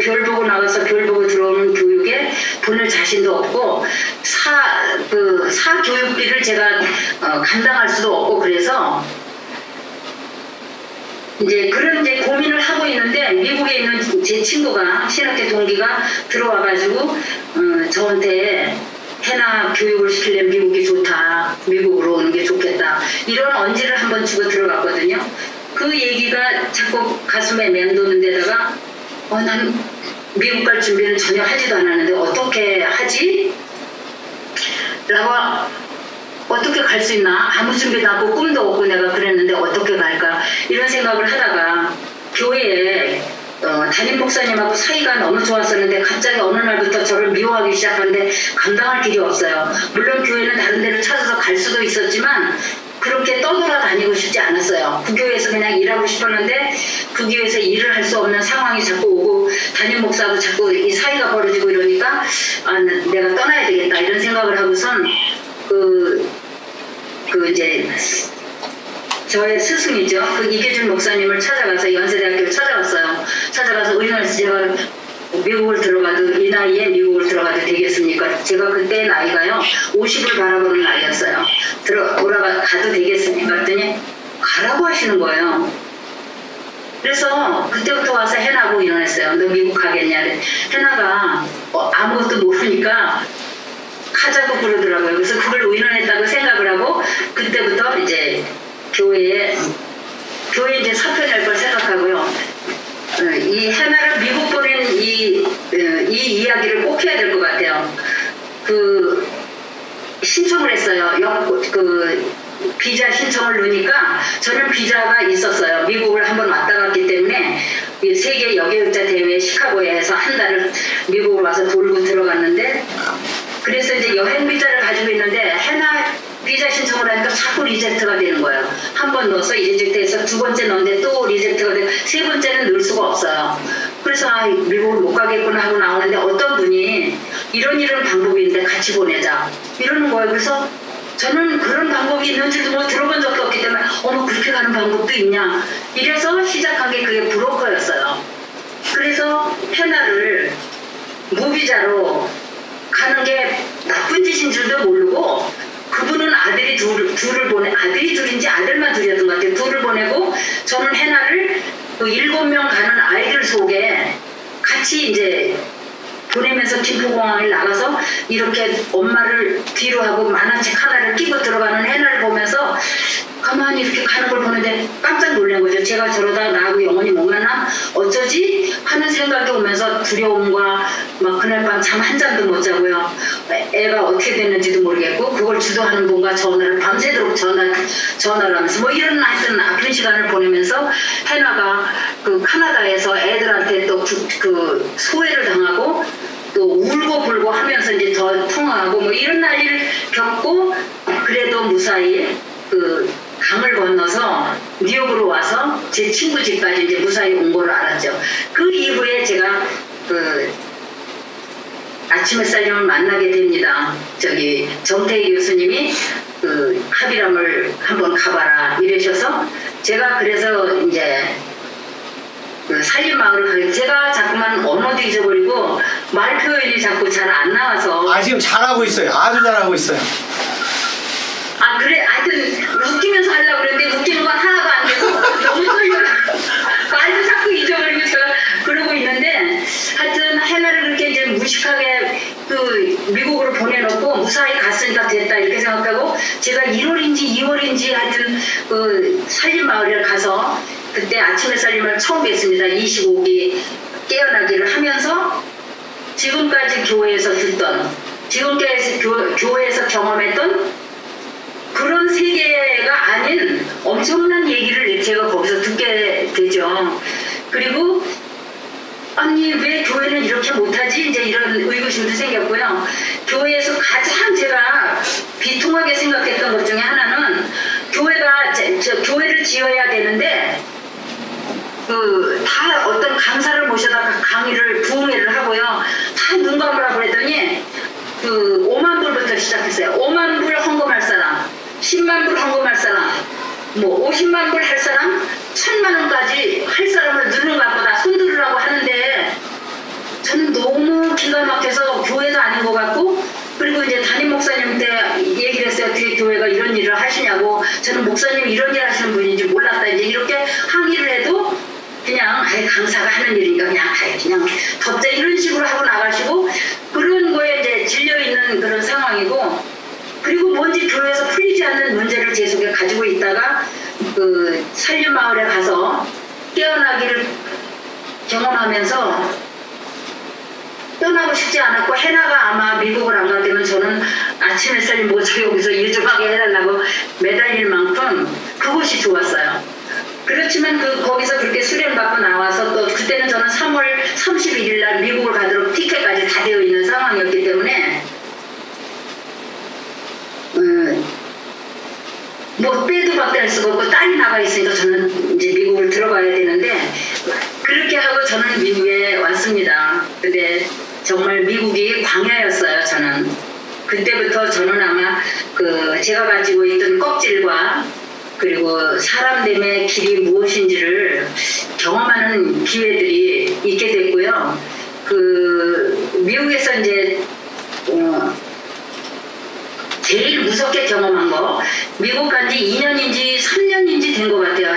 별 보고 나가서 별 보고 들어오는 교육에 보낼 자신도 없고 사교육비를 제가 감당할 수도 없고 그래서 이제 그런 이제 고민을 하고 있는데 미국에 있는 제 친구가 신학교 동기가 들어와가지고 저한테 해나 교육을 시키려면 미국이 좋다. 미국으로 오는 게 좋겠다. 이런 언지를 한번 주고 들어갔거든요. 그 얘기가 자꾸 가슴에 맴도는 데다가 난 미국 갈 준비는 전혀 하지도 않았는데 어떻게 하지? 라고 어떻게 갈 수 있나? 아무 준비도 없고 꿈도 없고 내가 그랬는데 어떻게 갈까? 이런 생각을 하다가 교회에 담임 목사님하고 사이가 너무 좋았었는데 갑자기 어느 날부터 저를 미워하기 시작하는데 감당할 길이 없어요. 물론 교회는 다른 데를 찾아서 갈 수도 있었지만 그렇게 떠돌아다니고 싶지 않았어요. 그 교회에서 그냥 일하고 싶었는데 그 교회에서 일을 할 수 없는 상황이 자꾸 오고 담임 목사하고 자꾸 이 사이가 벌어지고 이러니까 내가 떠나야 되겠다 이런 생각을 하고선 이제 저의 스승이죠. 그 이계준 목사님을 찾아가서 연세대학교를 찾아갔어요. 찾아가서 의논해서 제가 미국을 들어가도 이 나이에 미국을 들어가도 되겠습니까? 제가 그때 나이가요 50을 바라보는 나이였어요. 돌아가도 되겠습니까? 그랬더니 가라고 하시는 거예요. 그래서 그때부터 와서 해나고 일어났어요. 너 미국 가겠냐? 해나가 아무것도 모르니까 가자고 그러더라고요. 그래서 그걸 의논했다고 생각을 하고 그때부터 이제 교회에 이제 사표 낼 걸 생각하고요. 이 해나를 미국 보낸 이 이야기를 꼭 해야 될 것 같아요. 그 신청을 했어요. 비자 신청을 넣으니까 저는 비자가 있었어요. 미국을 한번 왔다 갔기 때문에 세계 여객역자 대회 시카고에서 한 달을 미국을 와서 돌고 들어갔는데 그래서 이제 여행 비자를 가지고 있는데 해나 비자 신청을 하니까 자꾸 리젝트가 되는 거예요. 한 번 넣어서 리젝트해서 두 번째 넣는데 또 리젝트가 되고 세 번째는 넣을 수가 없어요. 그래서 미국을 못 가겠구나 하고 나오는데 어떤 분이 이런 방법이 있는데 같이 보내자 이러는 거예요. 그래서 저는 그런 방법이 있는지도 들어본 적도 없기 때문에 그렇게 가는 방법도 있냐 이래서 시작한 게 그게 브로커였어요. 그래서 해나를 무비자로 가는 게 나쁜 짓인 줄도 모르고 그분은 아들이 둘을 보내, 아들이 둘인지 아들만 둘이었던 것 같아요. 둘을 보내고 저는 해나를 그 7명 가는 아이들 속에 같이 이제 보내면서 김포공항에 나가서 이렇게 엄마를 뒤로 하고 만화책 하나를 끼고 들어가는 해나를 보면서 가만히 이렇게 가는 걸 보는데 깜짝 놀란 거죠. 제가 저러다 나하고 영원히 못 만나? 어쩌지? 하는 생각이 오면서 두려움과 막 그날 밤 잠 한 잔도 못 자고요. 애가 어떻게 됐는지도 모르겠고 그걸 주도하는 분과 전화를 밤새도록 전화를 하면서 뭐 이런 하여튼 아픈 시간을 보내면서 해나가 그 카나다에서 애들한테 또 그 소외를 당하고 또 울고 불고 하면서 이제 더 풍화하고 뭐 이런 날을 겪고 그래도 무사히 그 강을 건너서 뉴욕으로 와서 제 친구 집까지 이제 무사히 온 걸 알았죠. 그 이후에 제가 그 아침 햇살님을 만나게 됩니다. 저기 정태희 교수님이 그 카비람을 한번 가봐라 이러셔서 제가 그래서 이제 그 산림마을을 제가 자꾸만 언어도 잊어버리고 말 표현이 자꾸 잘 안 나와서 지금 잘하고 있어요. 아주 잘하고 있어요. 그래, 하여튼 웃기면서 하려고 그랬는데 웃기는 건 하나도 안 되고 너무 떨려요. 말도 자꾸 잊어버리고 제가 그러고 있는데 하여튼 해나를 그렇게 이제 무식하게 그 미국으로 보내놓고 무사히 갔으니까 됐다 이렇게 생각하고 제가 1월인지 2월인지 하여튼 그 산림마을에 가서 그때 아침 햇살님을 처음 뵀습니다. 25기 깨어나기를 하면서 지금까지 교회에서 듣던 지금까지 교회에서 경험했던 그런 세계가 아닌 엄청난 얘기를 제가 거기서 듣게 되죠. 그리고 아니 왜 교회는 이렇게 못하지? 이제 이런 의구심도 생겼고요. 교회에서 가장 제가 비통하게 생각했던 것 중에 하나는 교회가 교회를 지어야 되는데 그 다 어떤 강사를 모셔다가 강의를 부흥회를 하고요. 다 눈 감으라고 그랬더니 그 5만 불부터 시작했어요. 5만 불 헌금할 사람, 10만 불 헌금할 사람, 뭐 50만 불 할 사람, 1000만 원까지 할 사람을 눈을 감고 다 손들으라고 하는데 저는 너무 기가 막혀서 교회도 아닌 것 같고 그리고 이제 담임 목사님한테 얘기를 했어요. 어떻게 교회가 이런 일을 하시냐고. 저는 목사님이 이런 일 하시는 분인지 몰랐다. 이제 이렇게 항의를 해도 그냥 아예 강사가 하는 일이니까 그냥 아예 그냥 덮자 이런 식으로 하고 나가시고 그런 거에 이제 질려있는 그런 상황이고 그리고 뭔지 교회에서 풀리지 않는 문제를 제 속에 가지고 있다가 그 산림마을에 가서 깨어나기를 경험하면서 떠나고 싶지 않았고 해나가 아마 미국을 안 가게 되면 저는 아침 햇살이 뭐 저기 여기서 일 좀 하게 해달라고 매달릴 만큼 그것이 좋았어요. 그렇지만 거기서 그렇게 수련받고 나와서 또 그때는 저는 3월 31일 날 미국을 가도록 티켓까지 다 되어 있는 상황이었기 때문에 뭐 빼도 박달 수가 없고 딸이 나가 있으니까 저는 이제 미국을 들어가야 되는데 그렇게 하고 저는 미국에 왔습니다. 근데 정말 미국이 광야였어요. 저는 그때부터 저는 아마 그 제가 가지고 있던 껍질과 그리고 사람됨의 길이 무엇인지를 경험하는 기회들이 있게 됐고요. 그 미국에서 이제 제일 무섭게 경험한 거 미국 간 지 2년인지 3년인지 된 것 같아요.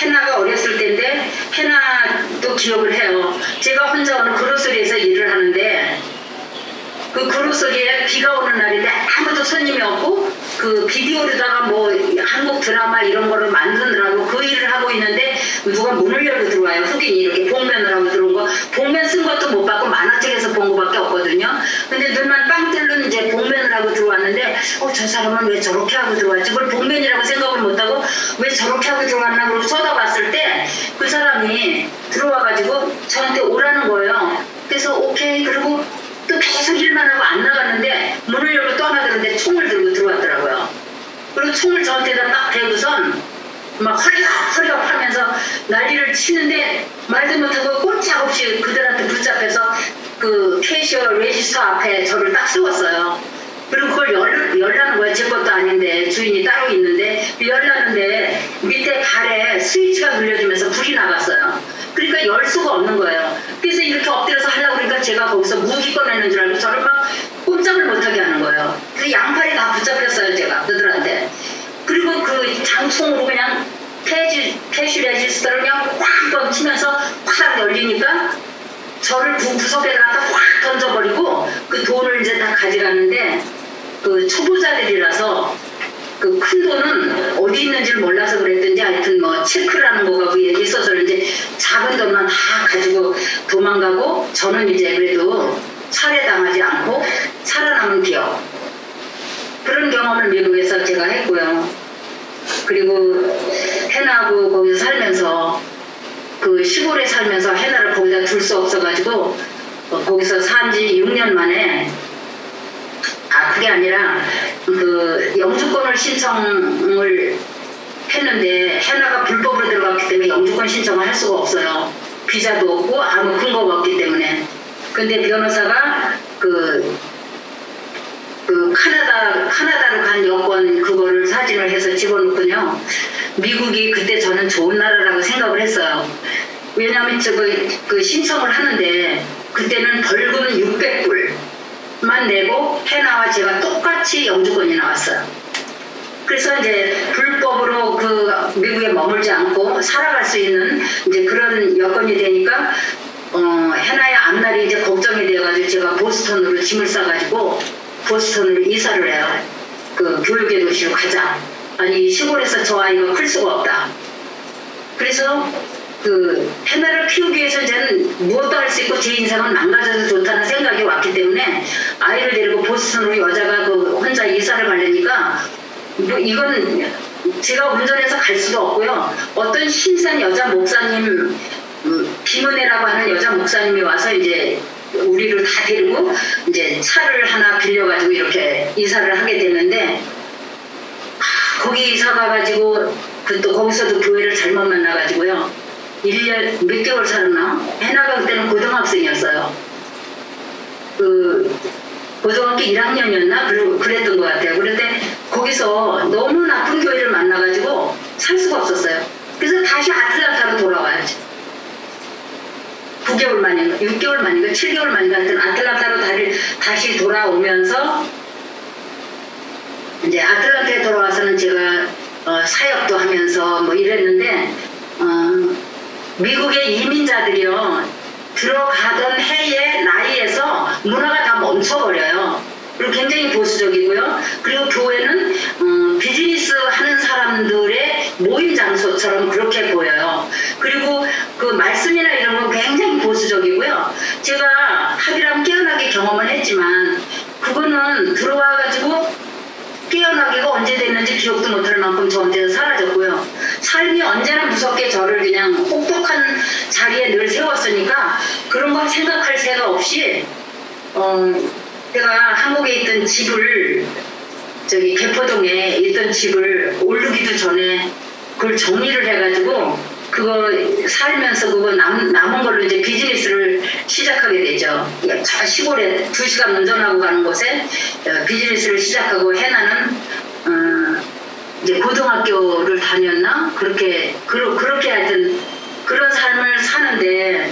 해나가 어렸을 때인데 해나도 기억을 해요. 제가 혼자 오는 그로서리에서 일을 하는데 그 그로서리에 비가 오는 날인데 아무도 손님이 없고 그 비디오로다가 뭐 한국 드라마 이런 거를 만드느라고 그 일을 하고 있는데 누가 문을 열고 들어와요. 흑인이 이렇게 복면을 하고 들어온 거 복면 쓴 것도 못 봤고 만화책에서 본 거밖에 없거든요. 근데 눈만 빵 뚫는 이제 복면을 하고 들어왔는데 저 사람은 왜 저렇게 하고 들어왔지? 그걸 복면이라고 생각을 못하고 왜 저렇게 하고 들어왔나 그러고 쳐다봤을 때 그 사람이 들어와가지고 저한테 오라는 거예요. 그래서 오케이 그리고 또 계속 일만 하고 안 나갔는데 문을 열고 떠나가는데 총을 들고 들어왔더라고요. 그리고 총을 저한테다 딱 대고선 막 허리가 하면서 난리를 치는데 말도 못하고 꼼짝없이 그들한테 붙잡혀서 그 캐셔 레지스터 앞에 저를 딱 세웠어요. 그리고 그걸 열라는 거예요. 제 것도 아닌데 주인이 따로 있는데 열라는데 밑에 발에 스위치가 눌려지면서 불이 나갔어요. 그러니까 열 수가 없는 거예요. 그래서 이렇게 엎드려서 하려고 그러니까 제가 거기서 무기 꺼내는 줄 알고 저를 막 꼼짝을 못하게 하는 거예요. 그 양팔이 다 붙잡혔어요, 제가, 그들한테. 그리고 그 장총으로 그냥 폐쉬 레지스터를 그냥 꽉 던치면서 꽉 열리니까 저를 구석에다가 확 던져버리고 그 돈을 이제 다 가져갔는데, 그 초보자들이라서 그 큰 돈은 어디 있는지를 몰라서 그랬든지 하여튼 뭐 체크라는 거가 그 얘기 있어서 이제 작은 돈만 다 가지고 도망가고, 저는 이제 그래도 살해당하지 않고 살아남은 기억, 그런 경험을 미국에서 제가 했고요. 그리고 해나하고 거기서 살면서, 그 시골에 살면서 해나를 거기다 둘 수 없어가지고 거기서 산 지 6년 만에, 아 그게 아니라 그 영주권을 신청을 했는데 해나가 불법으로 들어갔기 때문에 영주권 신청을 할 수가 없어요. 비자도 없고 아무 근거가 없기 때문에. 근데 변호사가 그 카나다로 간 여권 그거를 사진을 해서 집어넣군요. 미국이 그때 저는 좋은 나라라고 생각을 했어요. 왜냐하면 그 신청을 하는데 그때는 벌금 600불만 내고 해나와 제가 똑같이 영주권이 나왔어요. 그래서 이제 불법으로 그 미국에 머물지 않고 살아갈 수 있는 이제 그런 여건이 되니까, 해나의 앞날이 이제 걱정이 되어가지고 제가 보스턴으로 짐을 싸가지고 보스턴으로 이사를 해요. 그 교육의 도시로 가자. 아니 시골에서 저 아이가 클 수가 없다. 그래서 그 해나를 키우기 위해서 저는 무엇도 할 수 있고 제 인생은 망가져서 좋다는 생각이 왔기 때문에 아이를 데리고 보스턴으로 여자가 그 혼자 이사를 가려니까 뭐 이건 제가 운전해서 갈 수도 없고요. 어떤 신선 여자 목사님, 김은혜라고 하는 여자 목사님이 와서 이제 우리를 다 데리고 이제 차를 하나 빌려가지고 이렇게 이사를 하게 됐는데, 거기 이사 가가지고 또 거기서도 교회를 잘못 만나가지고요. 1년 몇 개월 살았나? 해나가 그때는 고등학생이었어요. 그 고등학교 1학년이었나? 그랬던 것 같아요. 그런데 거기서 너무 나쁜 교회를 만나가지고 살 수가 없었어요. 그래서 다시 아틀란타로 돌아와야지. 9개월 만인가 6개월 만인가 7개월 만인가 하여튼 아틀란타로 다시 돌아오면서 이제 아틀란타에 돌아와서는 제가 사역도 하면서 뭐 이랬는데, 미국의 이민자들이요, 들어가던 해의 나이에서 문화가 다 멈춰버려요. 그리고 굉장히 보수적이고요. 그리고 교회는 비즈니스 하는 사람들의 모임 장소처럼 그렇게 보여요. 그리고 그 말씀이나 이런 건 굉장히 보수적이고요. 제가 합의랑 깨어나게 경험을 했지만 그거는 들어와가지고 깨어나기가 언제 됐는지 기억도 못할 만큼 저한테 사라졌고요. 삶이 언제나 무섭게 저를 그냥 혹독한 자리에 늘 세웠으니까 그런 건 생각할 새가 없이, 제가 한국에 있던 집을, 저기 개포동에 있던 집을 오르기도 전에 그걸 정리를 해가지고 그거 살면서 그거 남은 걸로 이제 비즈니스를 시작하게 되죠. 시골에 2시간 운전하고 가는 곳에 비즈니스를 시작하고, 해나는 이제 고등학교를 다녔나? 그렇게 하여튼 그런 삶을 사는데,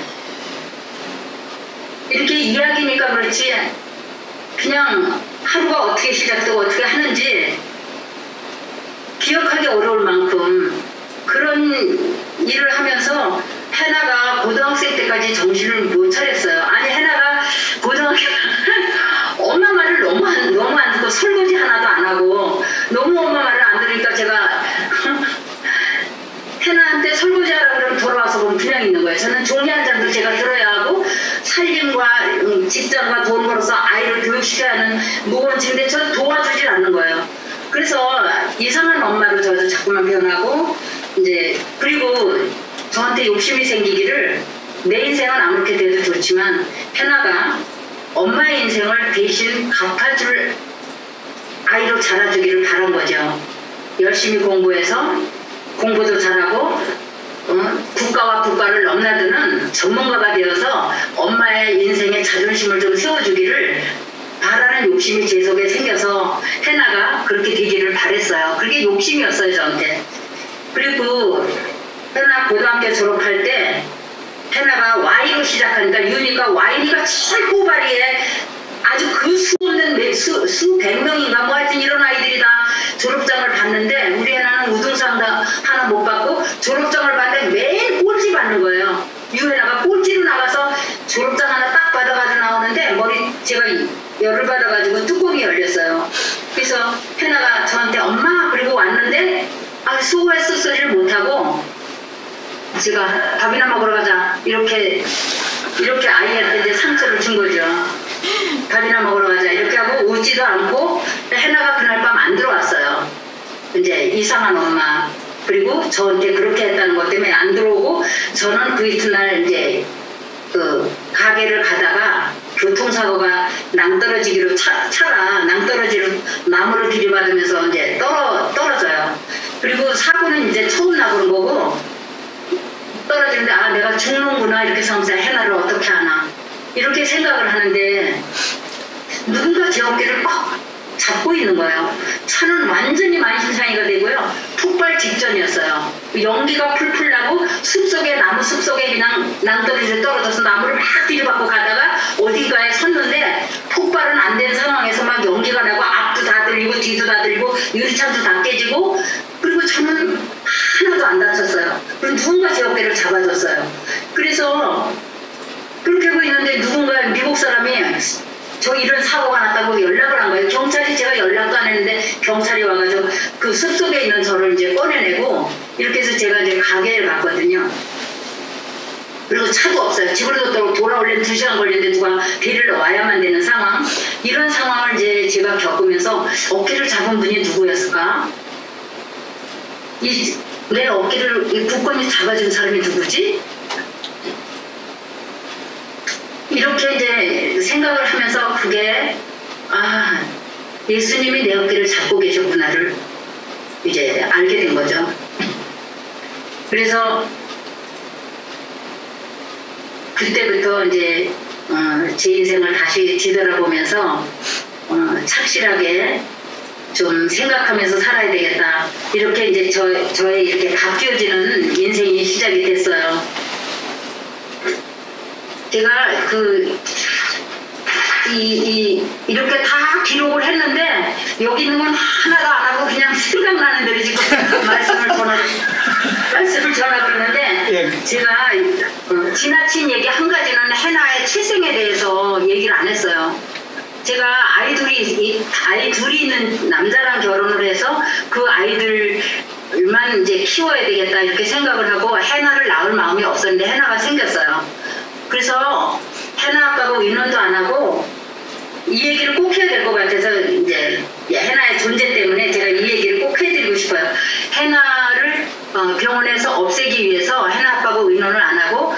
이렇게 이야기니까 그렇지 그냥 하루가 어떻게 시작되고 어떻게 하는지 기억하기 어려울 만큼 그런 일을 하면서 해나가 고등학생 때까지 정신을 못 차렸어요. 아니 해나가 고등학교 엄마 말을 너무 안 듣고 설거지 하나도 안 하고, 너무 엄마 말을 안 들으니까 제가 해나한테 설거지 하라고 그러면 돌아와서 보면 그냥 있는 거예요. 저는 종이 한 장도 제가 들어야 하고, 살림과 직장과 돈 벌어서 아이를 교육시켜야 하는 무언지인데 저 도와주질 않는 거예요. 그래서 이상한 엄마로 저도 자꾸만 변하고, 이제 그리고 저한테 욕심이 생기기를, 내 인생은 아무렇게 돼도 좋지만 해나가 엄마의 인생을 대신 갚아줄 아이로 자라주기를 바란 거죠. 열심히 공부해서 공부도 잘하고, 국가와 국가를 넘나드는 전문가가 되어서 엄마의 인생에 자존심을 좀 세워주기를 바라는 욕심이 제 속에 생겨서 해나가 그렇게 되기를 바랬어요. 그게 욕심이었어요, 저한테. 그리고 해나 고등학교 졸업할 때 해나가 Y로 시작하니까, 유니가 Y니까 철고바리에 아주 그 수없는 수백 명인가 뭐 하여튼 이런 아이들이 다 졸업장을 받는데 우리 애나는 우등상도 하나 못 받고 졸업장을 받는데 매일 꼴찌 받는 거예요. 유애나가 꼴찌로 나가서 졸업장 하나 딱 받아가지고 나오는데 머리 제가 열을 받아가지고 뚜껑이 열렸어요. 그래서 혜나가 저한테 엄마 그리고 왔는데 아 수고했어 소리를 못하고 제가 밥이나 먹으러 가자 이렇게 아이한테 이제 상처를 준 거죠. 밥이나 먹으러 가자 이렇게 하고 오지도 않고 혜나가 그날 밤 안 들어왔어요. 이제 이상한 엄마 그리고 저한테 그렇게 했다는 것 때문에 안 들어오고 저는 그 이튿날 이제 그 가게를 가다가 교통사고가 낭떠러지기로 차가 낭떠러지로 나무를 들이받으면서 이제 떨어져요. 그리고 사고는 이제 처음 나보는 거고 떨어지는데 아 내가 죽는구나 이렇게 생각해서 해나를 어떻게 하나 이렇게 생각을 하는데 누군가 제 어깨를 꽉 잡고 있는 거예요. 차는 완전히 만신창이가 되고요. 폭발 직전이었어요. 연기가 풀풀 나고 숲속에 나무 숲속에 그냥 낭떠러지로 떨어져서 나무를 막 들이받고 가다가 어디가에 섰는데 폭발은 안 된 상황에서 막 연기가 나고 앞도 다 들리고 뒤도 다 들리고 유리창도 다 깨지고 그리고 저는 하나도 안 다쳤어요. 그리고 누군가 제 어깨를 잡아줬어요. 그래서 그렇게 하고 있는데 누군가 미국 사람이 저 이런 사고가 났다고 연락을 한 거예요. 경찰이 제가 연락도 안 했는데 경찰이 와가지고 그 숲속에 있는 저를 이제 꺼내내고 이렇게 해서 제가 이제 가게를 갔거든요. 그리고 차도 없어요. 집으로 돌아오려면 2시간 걸리는데 누가 데리러 와야만 되는 상황. 이런 상황을 이제 제가 겪으면서 어깨를 잡은 분이 누구였을까? 내 어깨를 굳건히 잡아준 사람이 누구지? 이렇게 이제 생각을 하면서 그게 아 예수님이 내 어깨를 잡고 계셨구나를 이제 알게 된 거죠. 그래서 그때부터 이제 제 인생을 다시 뒤돌아보면서 착실하게 좀 생각하면서 살아야 되겠다 이렇게 이제 저의 이렇게 바뀌어지는 인생이 시작이 됐어요. 제가 이렇게 다 기록을 했는데 여기 있는 건 하나도 안 하고 그냥 생각나는 대로 지금 말씀을 전하고 있는데 제가 지나친 얘기 한 가지는 해나의 출생에 대해서 얘기를 안 했어요. 제가 아이 둘이 있는 남자랑 결혼을 해서 그 아이들만 이제 키워야 되겠다 이렇게 생각을 하고 해나를 낳을 마음이 없었는데 해나가 생겼어요. 그래서 해나 아빠하고 의논도 안 하고 이 얘기를 꼭 해야 될 것 같아서 이제 해나의 존재 때문에 제가 이 얘기를 꼭 해드리고 싶어요. 해나를 병원에서 없애기 위해서 해나 아빠하고 의논을 안 하고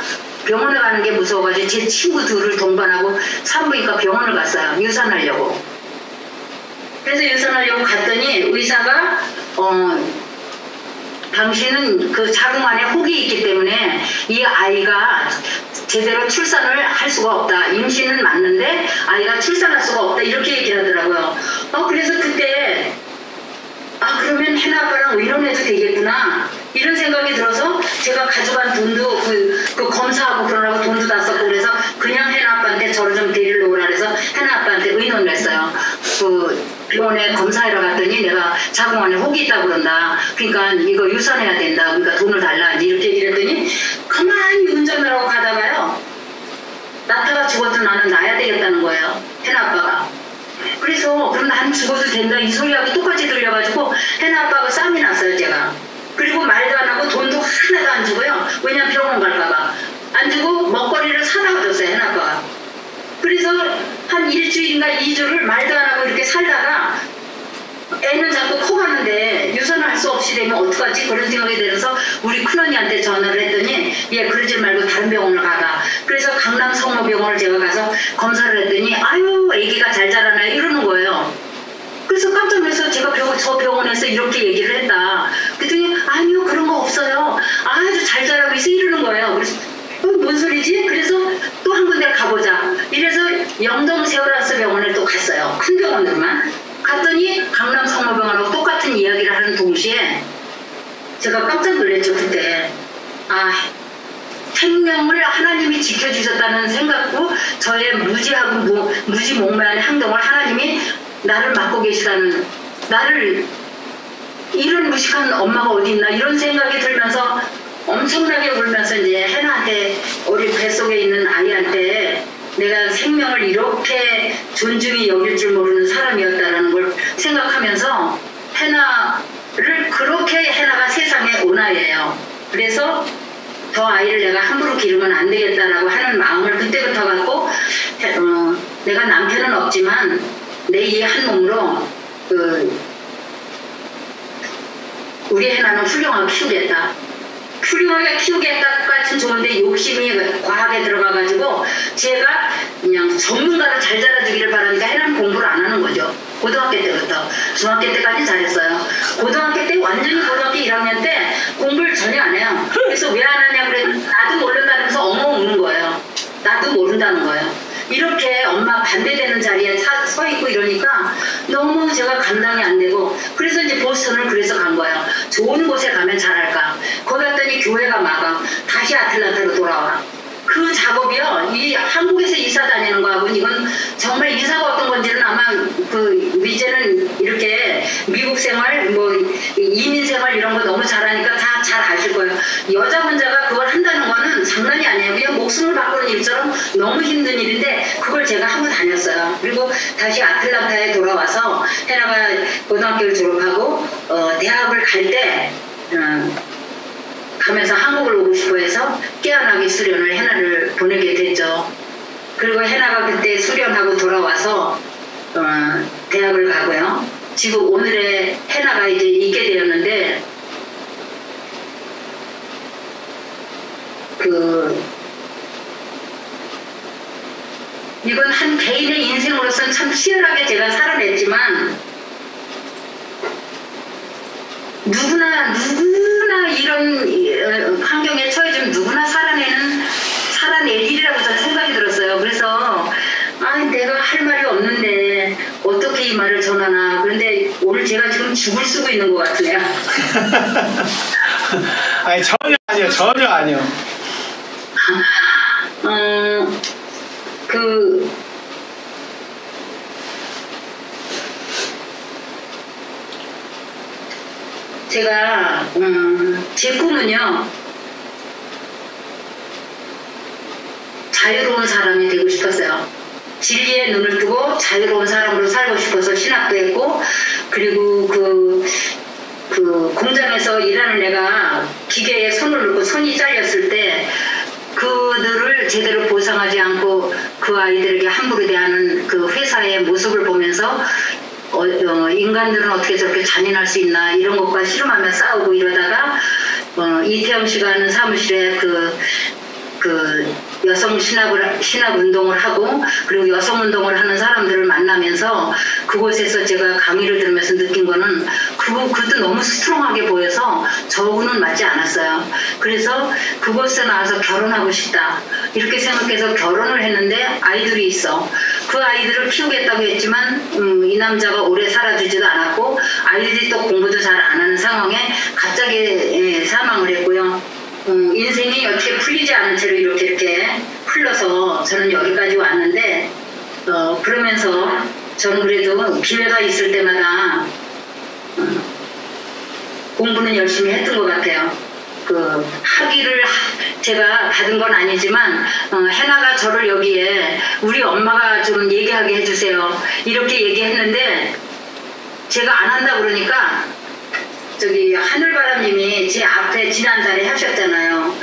병원에 가는 게 무서워가지고 제 친구 둘을 동반하고 산부인과 병원을 갔어요. 유산하려고. 그래서 유산하려고 갔더니 의사가 당신은 그 자궁 안에 혹이 있기 때문에 이 아이가 제대로 출산을 할 수가 없다. 임신은 맞는데 아이가 출산할 수가 없다. 이렇게 얘기하더라고요. 그래서 그때 그러면 해나 아빠랑 의논해도 되겠구나. 이런 생각이 들어서 제가 가져간 돈도 그 검사하고 그러라고 돈도 다 썼고 그래서 그냥 해나 아빠한테 저를 좀 데리러 오라 그래서 해나 아빠한테 의논을 했어요. 병원에 검사하러 갔더니 내가 자궁 안에 혹이 있다고 그런다. 그러니까 이거 유산해야 된다. 그러니까 돈을 달라. 이렇게 얘기를 했더니 가만히 운전을 하고 가다가요. 낳다가 죽어도 나는 낳아야 되겠다는 거예요. 해나 아빠가. 그래서 그럼 난 죽어도 된다. 이 소리하고 똑같이 들려가지고 해나 아빠가 쌈이 났어요. 제가. 그리고 말도 안 하고 돈도 하나도 안 주고요. 왜냐면 병원 갈까봐. 안 주고 먹거리를 사다 줬어요. 해나 아빠가. 그래서 한 일주일인가 2주를 말도 안 하고 이렇게 살다가 애는 자꾸 커가는데 유산을 할 수 없이 되면 어떡하지? 그런 생각이 들어서 우리 큰언니한테 전화를 했더니 얘 그러지 말고 다른 병원을 가라. 그래서 강남 성모병원을 제가 가서 검사를 했더니 아유 애기가 잘 자라나요? 이러는 거예요. 그래서 깜짝 놀라서 제가 저 병원에서 이렇게 얘기를 했다. 그랬더니 아니요 그런 거 없어요. 아주 잘 자라고 있어 이러는 거예요. 그래서 뭔 소리지? 그래서 또 한 군데 가보자. 이래서 영동 세오란스 병원을 또 갔어요. 큰 병원들만. 갔더니 강남 성모병원하고 똑같은 이야기를 하는 동시에 제가 깜짝 놀랐죠, 그때. 생명을 하나님이 지켜주셨다는 생각도 저의 무지하고 무지 목마의 행동을 하나님이 나를 막고 계시다는, 나를 이런 무식한 엄마가 어디 있나 이런 생각이 들면서 엄청나게 울면서 이제 해나한테, 우리 뱃속에 있는 아이한테 내가 생명을 이렇게 존중히 여길 줄 모르는 사람이었다라는 걸 생각하면서 해나를, 그렇게 해나가 세상의 오나예요. 그래서 더 아이를 내가 함부로 기르면 안 되겠다라고 하는 마음을 그때부터 갖고, 내가 남편은 없지만 내 이 한 몸으로 우리 해나는 훌륭하게 키우겠다. 훌륭하게 키우겠다 같은 좋은데 욕심이 과하게 들어가가지고 제가 그냥 전문가로 잘 자라주기를 바라니까 해나는 공부를 안 하는 거죠. 고등학교 때부터. 중학교 때까지 잘했어요. 고등학교 때, 완전히 고등학교 1학년 때 공부를 전혀 안 해요. 그래서 왜 안 하냐고 그랬는데 나도 모른다면서 엉엉 우는 거예요. 나도 모른다는 거예요. 이렇게 엄마 반대되는 자리에 서 있고 이러니까 너무 제가 감당이 안 되고, 그래서 이제 보스턴을 그래서 간 거예요. 좋은 곳에 가면 잘할까. 거기 갔더니 교회가 막아. 다시 아틀란타로 돌아와. 그 작업이요, 이 한국에서 이사 다니는 거하고 이건 정말 이사가 어떤 건지는 아마 이제는 이렇게 미국 생활, 이민 생활 이런 거 너무 잘하니까 다 잘 아실 거예요. 여자 혼자가 그걸 한다는 거는 장난이 아니에요. 그냥 목숨을 바꾸는 일처럼 너무 힘든 일인데 그걸 제가 하고 다녔어요. 그리고 다시 아틀란타에 돌아와서 헤라가 고등학교를 졸업하고 대학을 갈 때 가면서 한국을 오고 싶어 해서 깨어나기 수련을 헤나를 보내게 됐죠. 그리고 헤나가 그때 수련하고 돌아와서 대학을 가고요. 지금 오늘의 헤나가 이제 있게 되었는데, 이건 한 개인의 인생으로서는 참 치열하게 제가 살아냈지만, 누구나 이런 환경에 처해지면 누구나 살아낼 일이라고 저는 생각이 들었어요. 그래서 내가 할 말이 없는데 어떻게 이 말을 전하나. 그런데 오늘 제가 지금 죽을 쓰고 있는 것 같으네요. 아니 전혀 아니요. 제가 제 꿈은요, 자유로운 사람이 되고 싶었어요. 진리에 눈을 뜨고 자유로운 사람으로 살고 싶어서 신학도 했고, 그리고 그 공장에서 일하는 애가 기계에 손을 넣고 손이 잘렸을 때 그들을 제대로 보상하지 않고 그 아이들에게 함부로 대하는 그 회사의 모습을 보면서 인간들은 어떻게 저렇게 잔인할 수 있나 이런 것과 씨름하며 싸우고 이러다가 이태영 씨가 하는 사무실에 그 여성 신학 운동을 하고, 그리고 여성 운동을 하는 사람들을 만나면서 그곳에서 제가 강의를 들으면서 느낀 거는 그것도 너무 스트롱하게 보여서 저분은 맞지 않았어요. 그래서 그곳에 나와서 결혼하고 싶다 이렇게 생각해서 결혼을 했는데 아이들이 있어. 그 아이들을 키우겠다고 했지만 이 남자가 오래 살아주지도 않았고 아이들이 또 공부도 잘 안 하는 상황에 갑자기 사망을 했고요. 인생이 어떻게 풀리지 않은 채로 이렇게 흘러서 저는 여기까지 왔는데, 그러면서 저는 그래도 기회가 있을 때마다 공부는 열심히 했던 것 같아요. 학위를 제가 받은 건 아니지만 해나가 저를 여기에 우리 엄마가 좀 얘기하게 해주세요 이렇게 얘기했는데, 제가 안 한다 그러니까 저기 하늘바람님이 제 앞에 지난달에 하셨잖아요.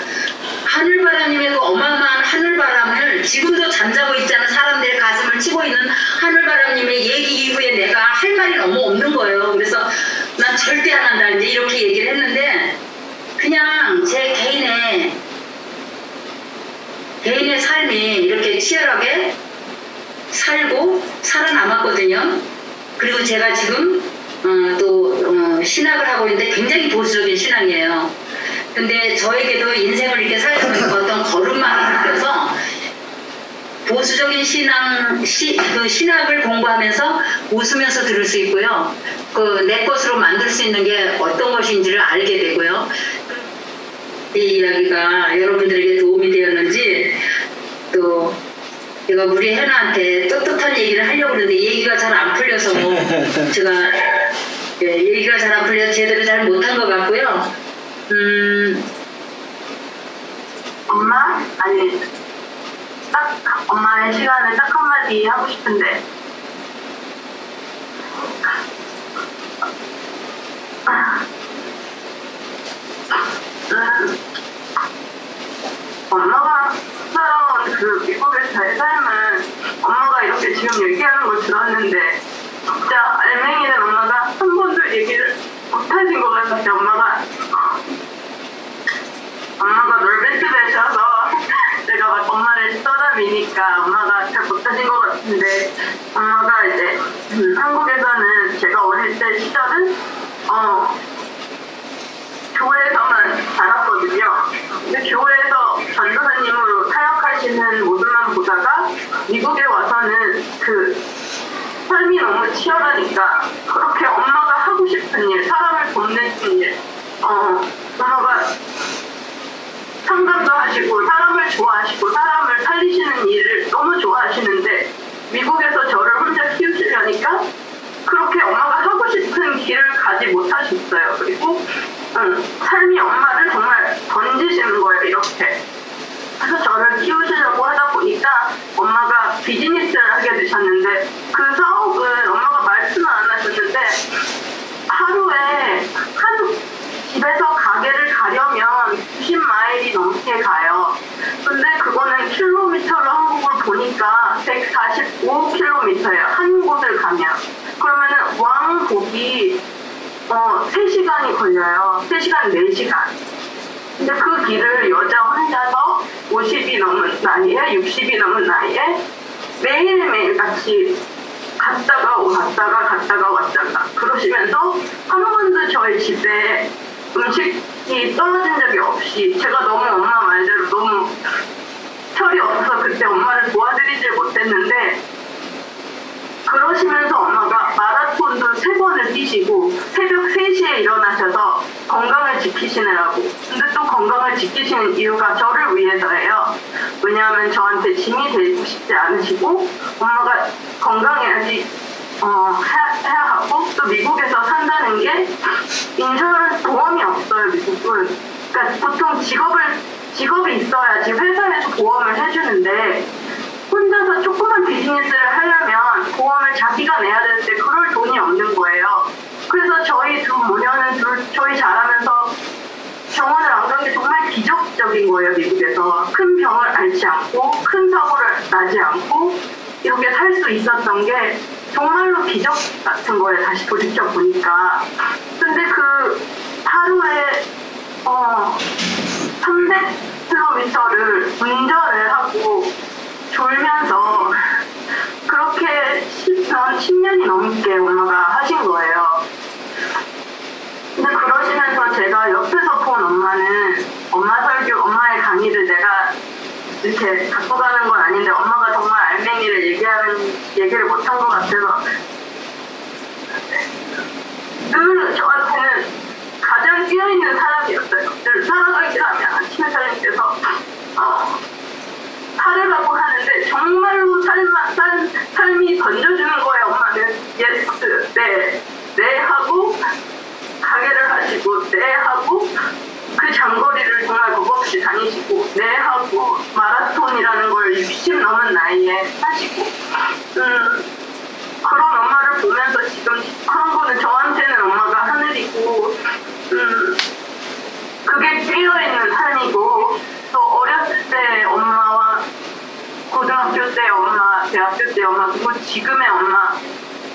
하늘바람님의 그 어마어마한 하늘바람을, 지금도 잠자고 있지 않은 사람들의 가슴을 치고 있는 하늘바람님의 얘기 이후에 내가 할 말이 너무 없는 거예요. 그래서 난 절대 안 한다 이제 이렇게 얘기를 했는데, 그냥 제 개인의 삶이 이렇게 치열하게 살고 살아남았거든요. 그리고 제가 지금 신학을 하고 있는데 굉장히 보수적인 신앙이에요. 근데 저에게도 인생을 이렇게 살면서 어떤 걸음마가 느껴서 보수적인 신학을 공부하면서 웃으면서 들을 수 있고요. 내 것으로 만들 수 있는 게 어떤 것인지를 알게 되고요. 이 이야기가 여러분들에게 도움이 되었는지, 또 제가 우리 혜나한테 떳떳한 얘기를 하려고 했는데 얘기가 잘 안 풀려서 제가 얘기가 잘 안 풀려서 제대로 잘 못한 것 같고요. 엄마? 아니, 딱 엄마의 시간을 딱 한마디 하고 싶은데 엄마가 살아온 그 미국에서의 삶은 엄마가 이렇게 지금 얘기하는 걸 들었는데 진짜 알맹이는 엄마가 한 번도 얘기를 못하신 것 같아서 엄마가 놀베스에 셔서 내가 막 엄마를 떠다니니까 엄마가 잘 못하신 것 같은데, 엄마가 이제 한국에서는 제가 어릴 때 시절은 교회에서만 자랐거든요. 근데 교회에서 전도사님으로 사역하시는 모습만 보다가 미국에 와서는 그 삶이 너무 치열하니까 그렇게 엄마가 하고 싶은 일, 사람을 돕는 일, 엄마가 상담도 하시고 사람을 좋아하시고 사람을 살리시는 일을 너무 좋아하시는데 미국에서 저를 혼자 키우시려니까 그렇게 엄마가 하고 싶은 길을 가지 못하셨어요. 그리고 삶이 엄마를 정말 던지시는 거예요, 이렇게. 그래서 저를 키우시려고 하다 보니까 엄마가 비즈니스를 하게 되셨는데, 그 사업은 엄마가 말씀을 안 하셨는데 하루에 집에서 가게를 가려면 90마일이 넘게 가요. 근데 그거는 킬로미터로 한국을 보니까 145킬로미터예요. 한 곳을 가면. 그러면은 왕복이 3시간이 걸려요. 3시간, 4시간. 근데 그 길을 여자 혼자서 50이 넘은 나이에, 60이 넘은 나이에 매일매일 같이 갔다가 왔다가 그러시면서 한 번도 저희 집에 음식이 떨어진 적이 없이, 제가 너무 엄마 말대로 너무 철이 없어서 그때 엄마를 도와드리질 못했는데, 그러시면서 엄마가 마라톤도 3번을 뛰시고 새벽 3시에 일어나셔서 건강을 지키시느라고. 근데 또 건강을 지키시는 이유가 저를 위해서예요. 왜냐하면 저한테 짐이 되고 싶지 않으시고 엄마가 건강해야지 해야 하고, 또 미국에서 산다는 게 인사는 보험이 없어요, 미국은. 그러니까 보통 직업이 있어야지 회사에서 보험을 해주는데, 혼자서 조그만 비즈니스를 하려면 보험을 자기가 내야 되는데 그럴 돈이 없는 거예요. 그래서 저희 두 모녀는 저희 자라면서 병원을 안 간 게 정말 기적적인 거예요, 미국에서. 큰 병을 앓지 않고 큰 사고를 나지 않고 이렇게 살 수 있었던 게 정말로 기적 같은 거예요, 다시 돌이켜 보니까. 근데 그 하루에 300km를 운전을 하고 졸면서 그렇게 10년이 넘게 엄마가 하신 거예요. 근데 그러시면서 제가 옆에서 본 엄마는 엄마의 강의를 내가 이렇게 갖고 가는 건 아닌데 엄마가 정말 알맹이를 얘기를 못한 것 같아서 늘 저한테는 가장 끼어있는 사람이었어요. 늘 살아가기를 하면 아침에 살림께서 살으라고 하는데 정말로 삶이 던져주는 거예요. 엄마는 예스, 네 하고 가게를 하시고 네 하고 그 장거리를 정말 겁없이 다니시고 네 하고 마라톤이라는 걸 60 넘은 나이에 하시고 그런 엄마를 보면서 지금 한국은 저한테는 엄마가 하늘이고 그게 끼어있는 삶이고, 또 어렸을 때 엄마와 고등학교 때 엄마, 대학교 때 엄마, 그리고 지금의 엄마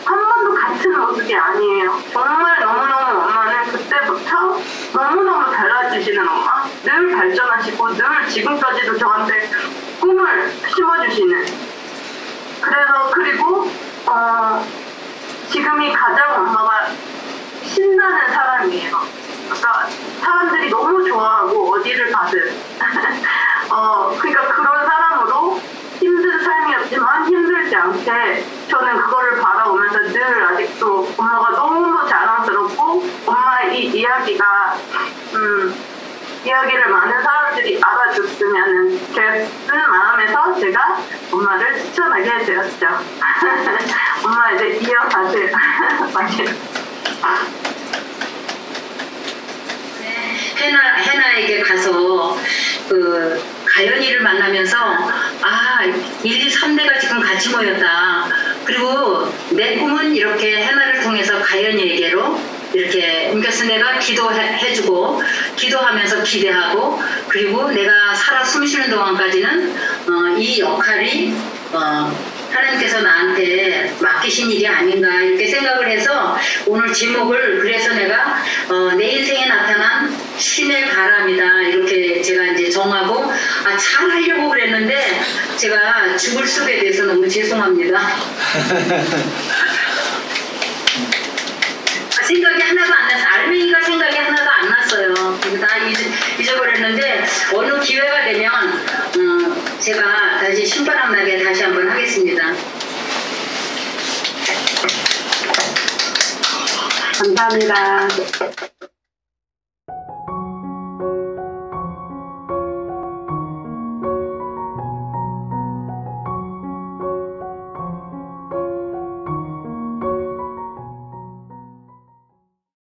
한 번도 같은 모습이 아니에요. 정말 너무너무 엄마는 그때부터 너무너무 달라지시는 엄마, 늘 발전하시고 늘 지금까지도 저한테 꿈을 심어주시는. 그래서 그리고 지금이 가장 엄마가 신나는 사람이에요. 그러니까 사람들이 너무 좋아하고 어디를 가든 그러니까 그런 사람으로 힘든 삶이었지만 힘들지 않게 저는 그거를 바라보면서 늘 아직도 엄마가 너무 자랑스럽고 엄마의 이 이야기가 이야기를 많은 사람들이 알아줬으면 쓰는 마음에서 제가 엄마를 추천하게 되었죠. 엄마 이제 이어가세요. 해나에게 가서 가연이를 만나면서 1, 2, 3대가 지금 같이 모였다. 그리고 내 꿈은 이렇게 해나를 통해서 가연이에게로 이렇게 옮겨서 내가 기도해주고 기도하면서 기대하고 그리고 내가 살아 숨쉬는 동안까지는 이 역할이 하나님께서 나한테 맡기신 일이 아닌가 이렇게 생각을 해서 오늘 제목을 그래서 내가 내 인생에 나타난 신의 바람이다 이렇게 제가 이제 정하고 잘 하려고 그랬는데 제가 죽을 속에 대해서 너무 죄송합니다. 생각이 하나도 안 나서 알맹이가 생각이 하나도 안 났어요. 다 잊어버렸는데 어느 기회가 되면 제가 다시 신바람 나게 다시 한번 하겠습니다. 감사합니다.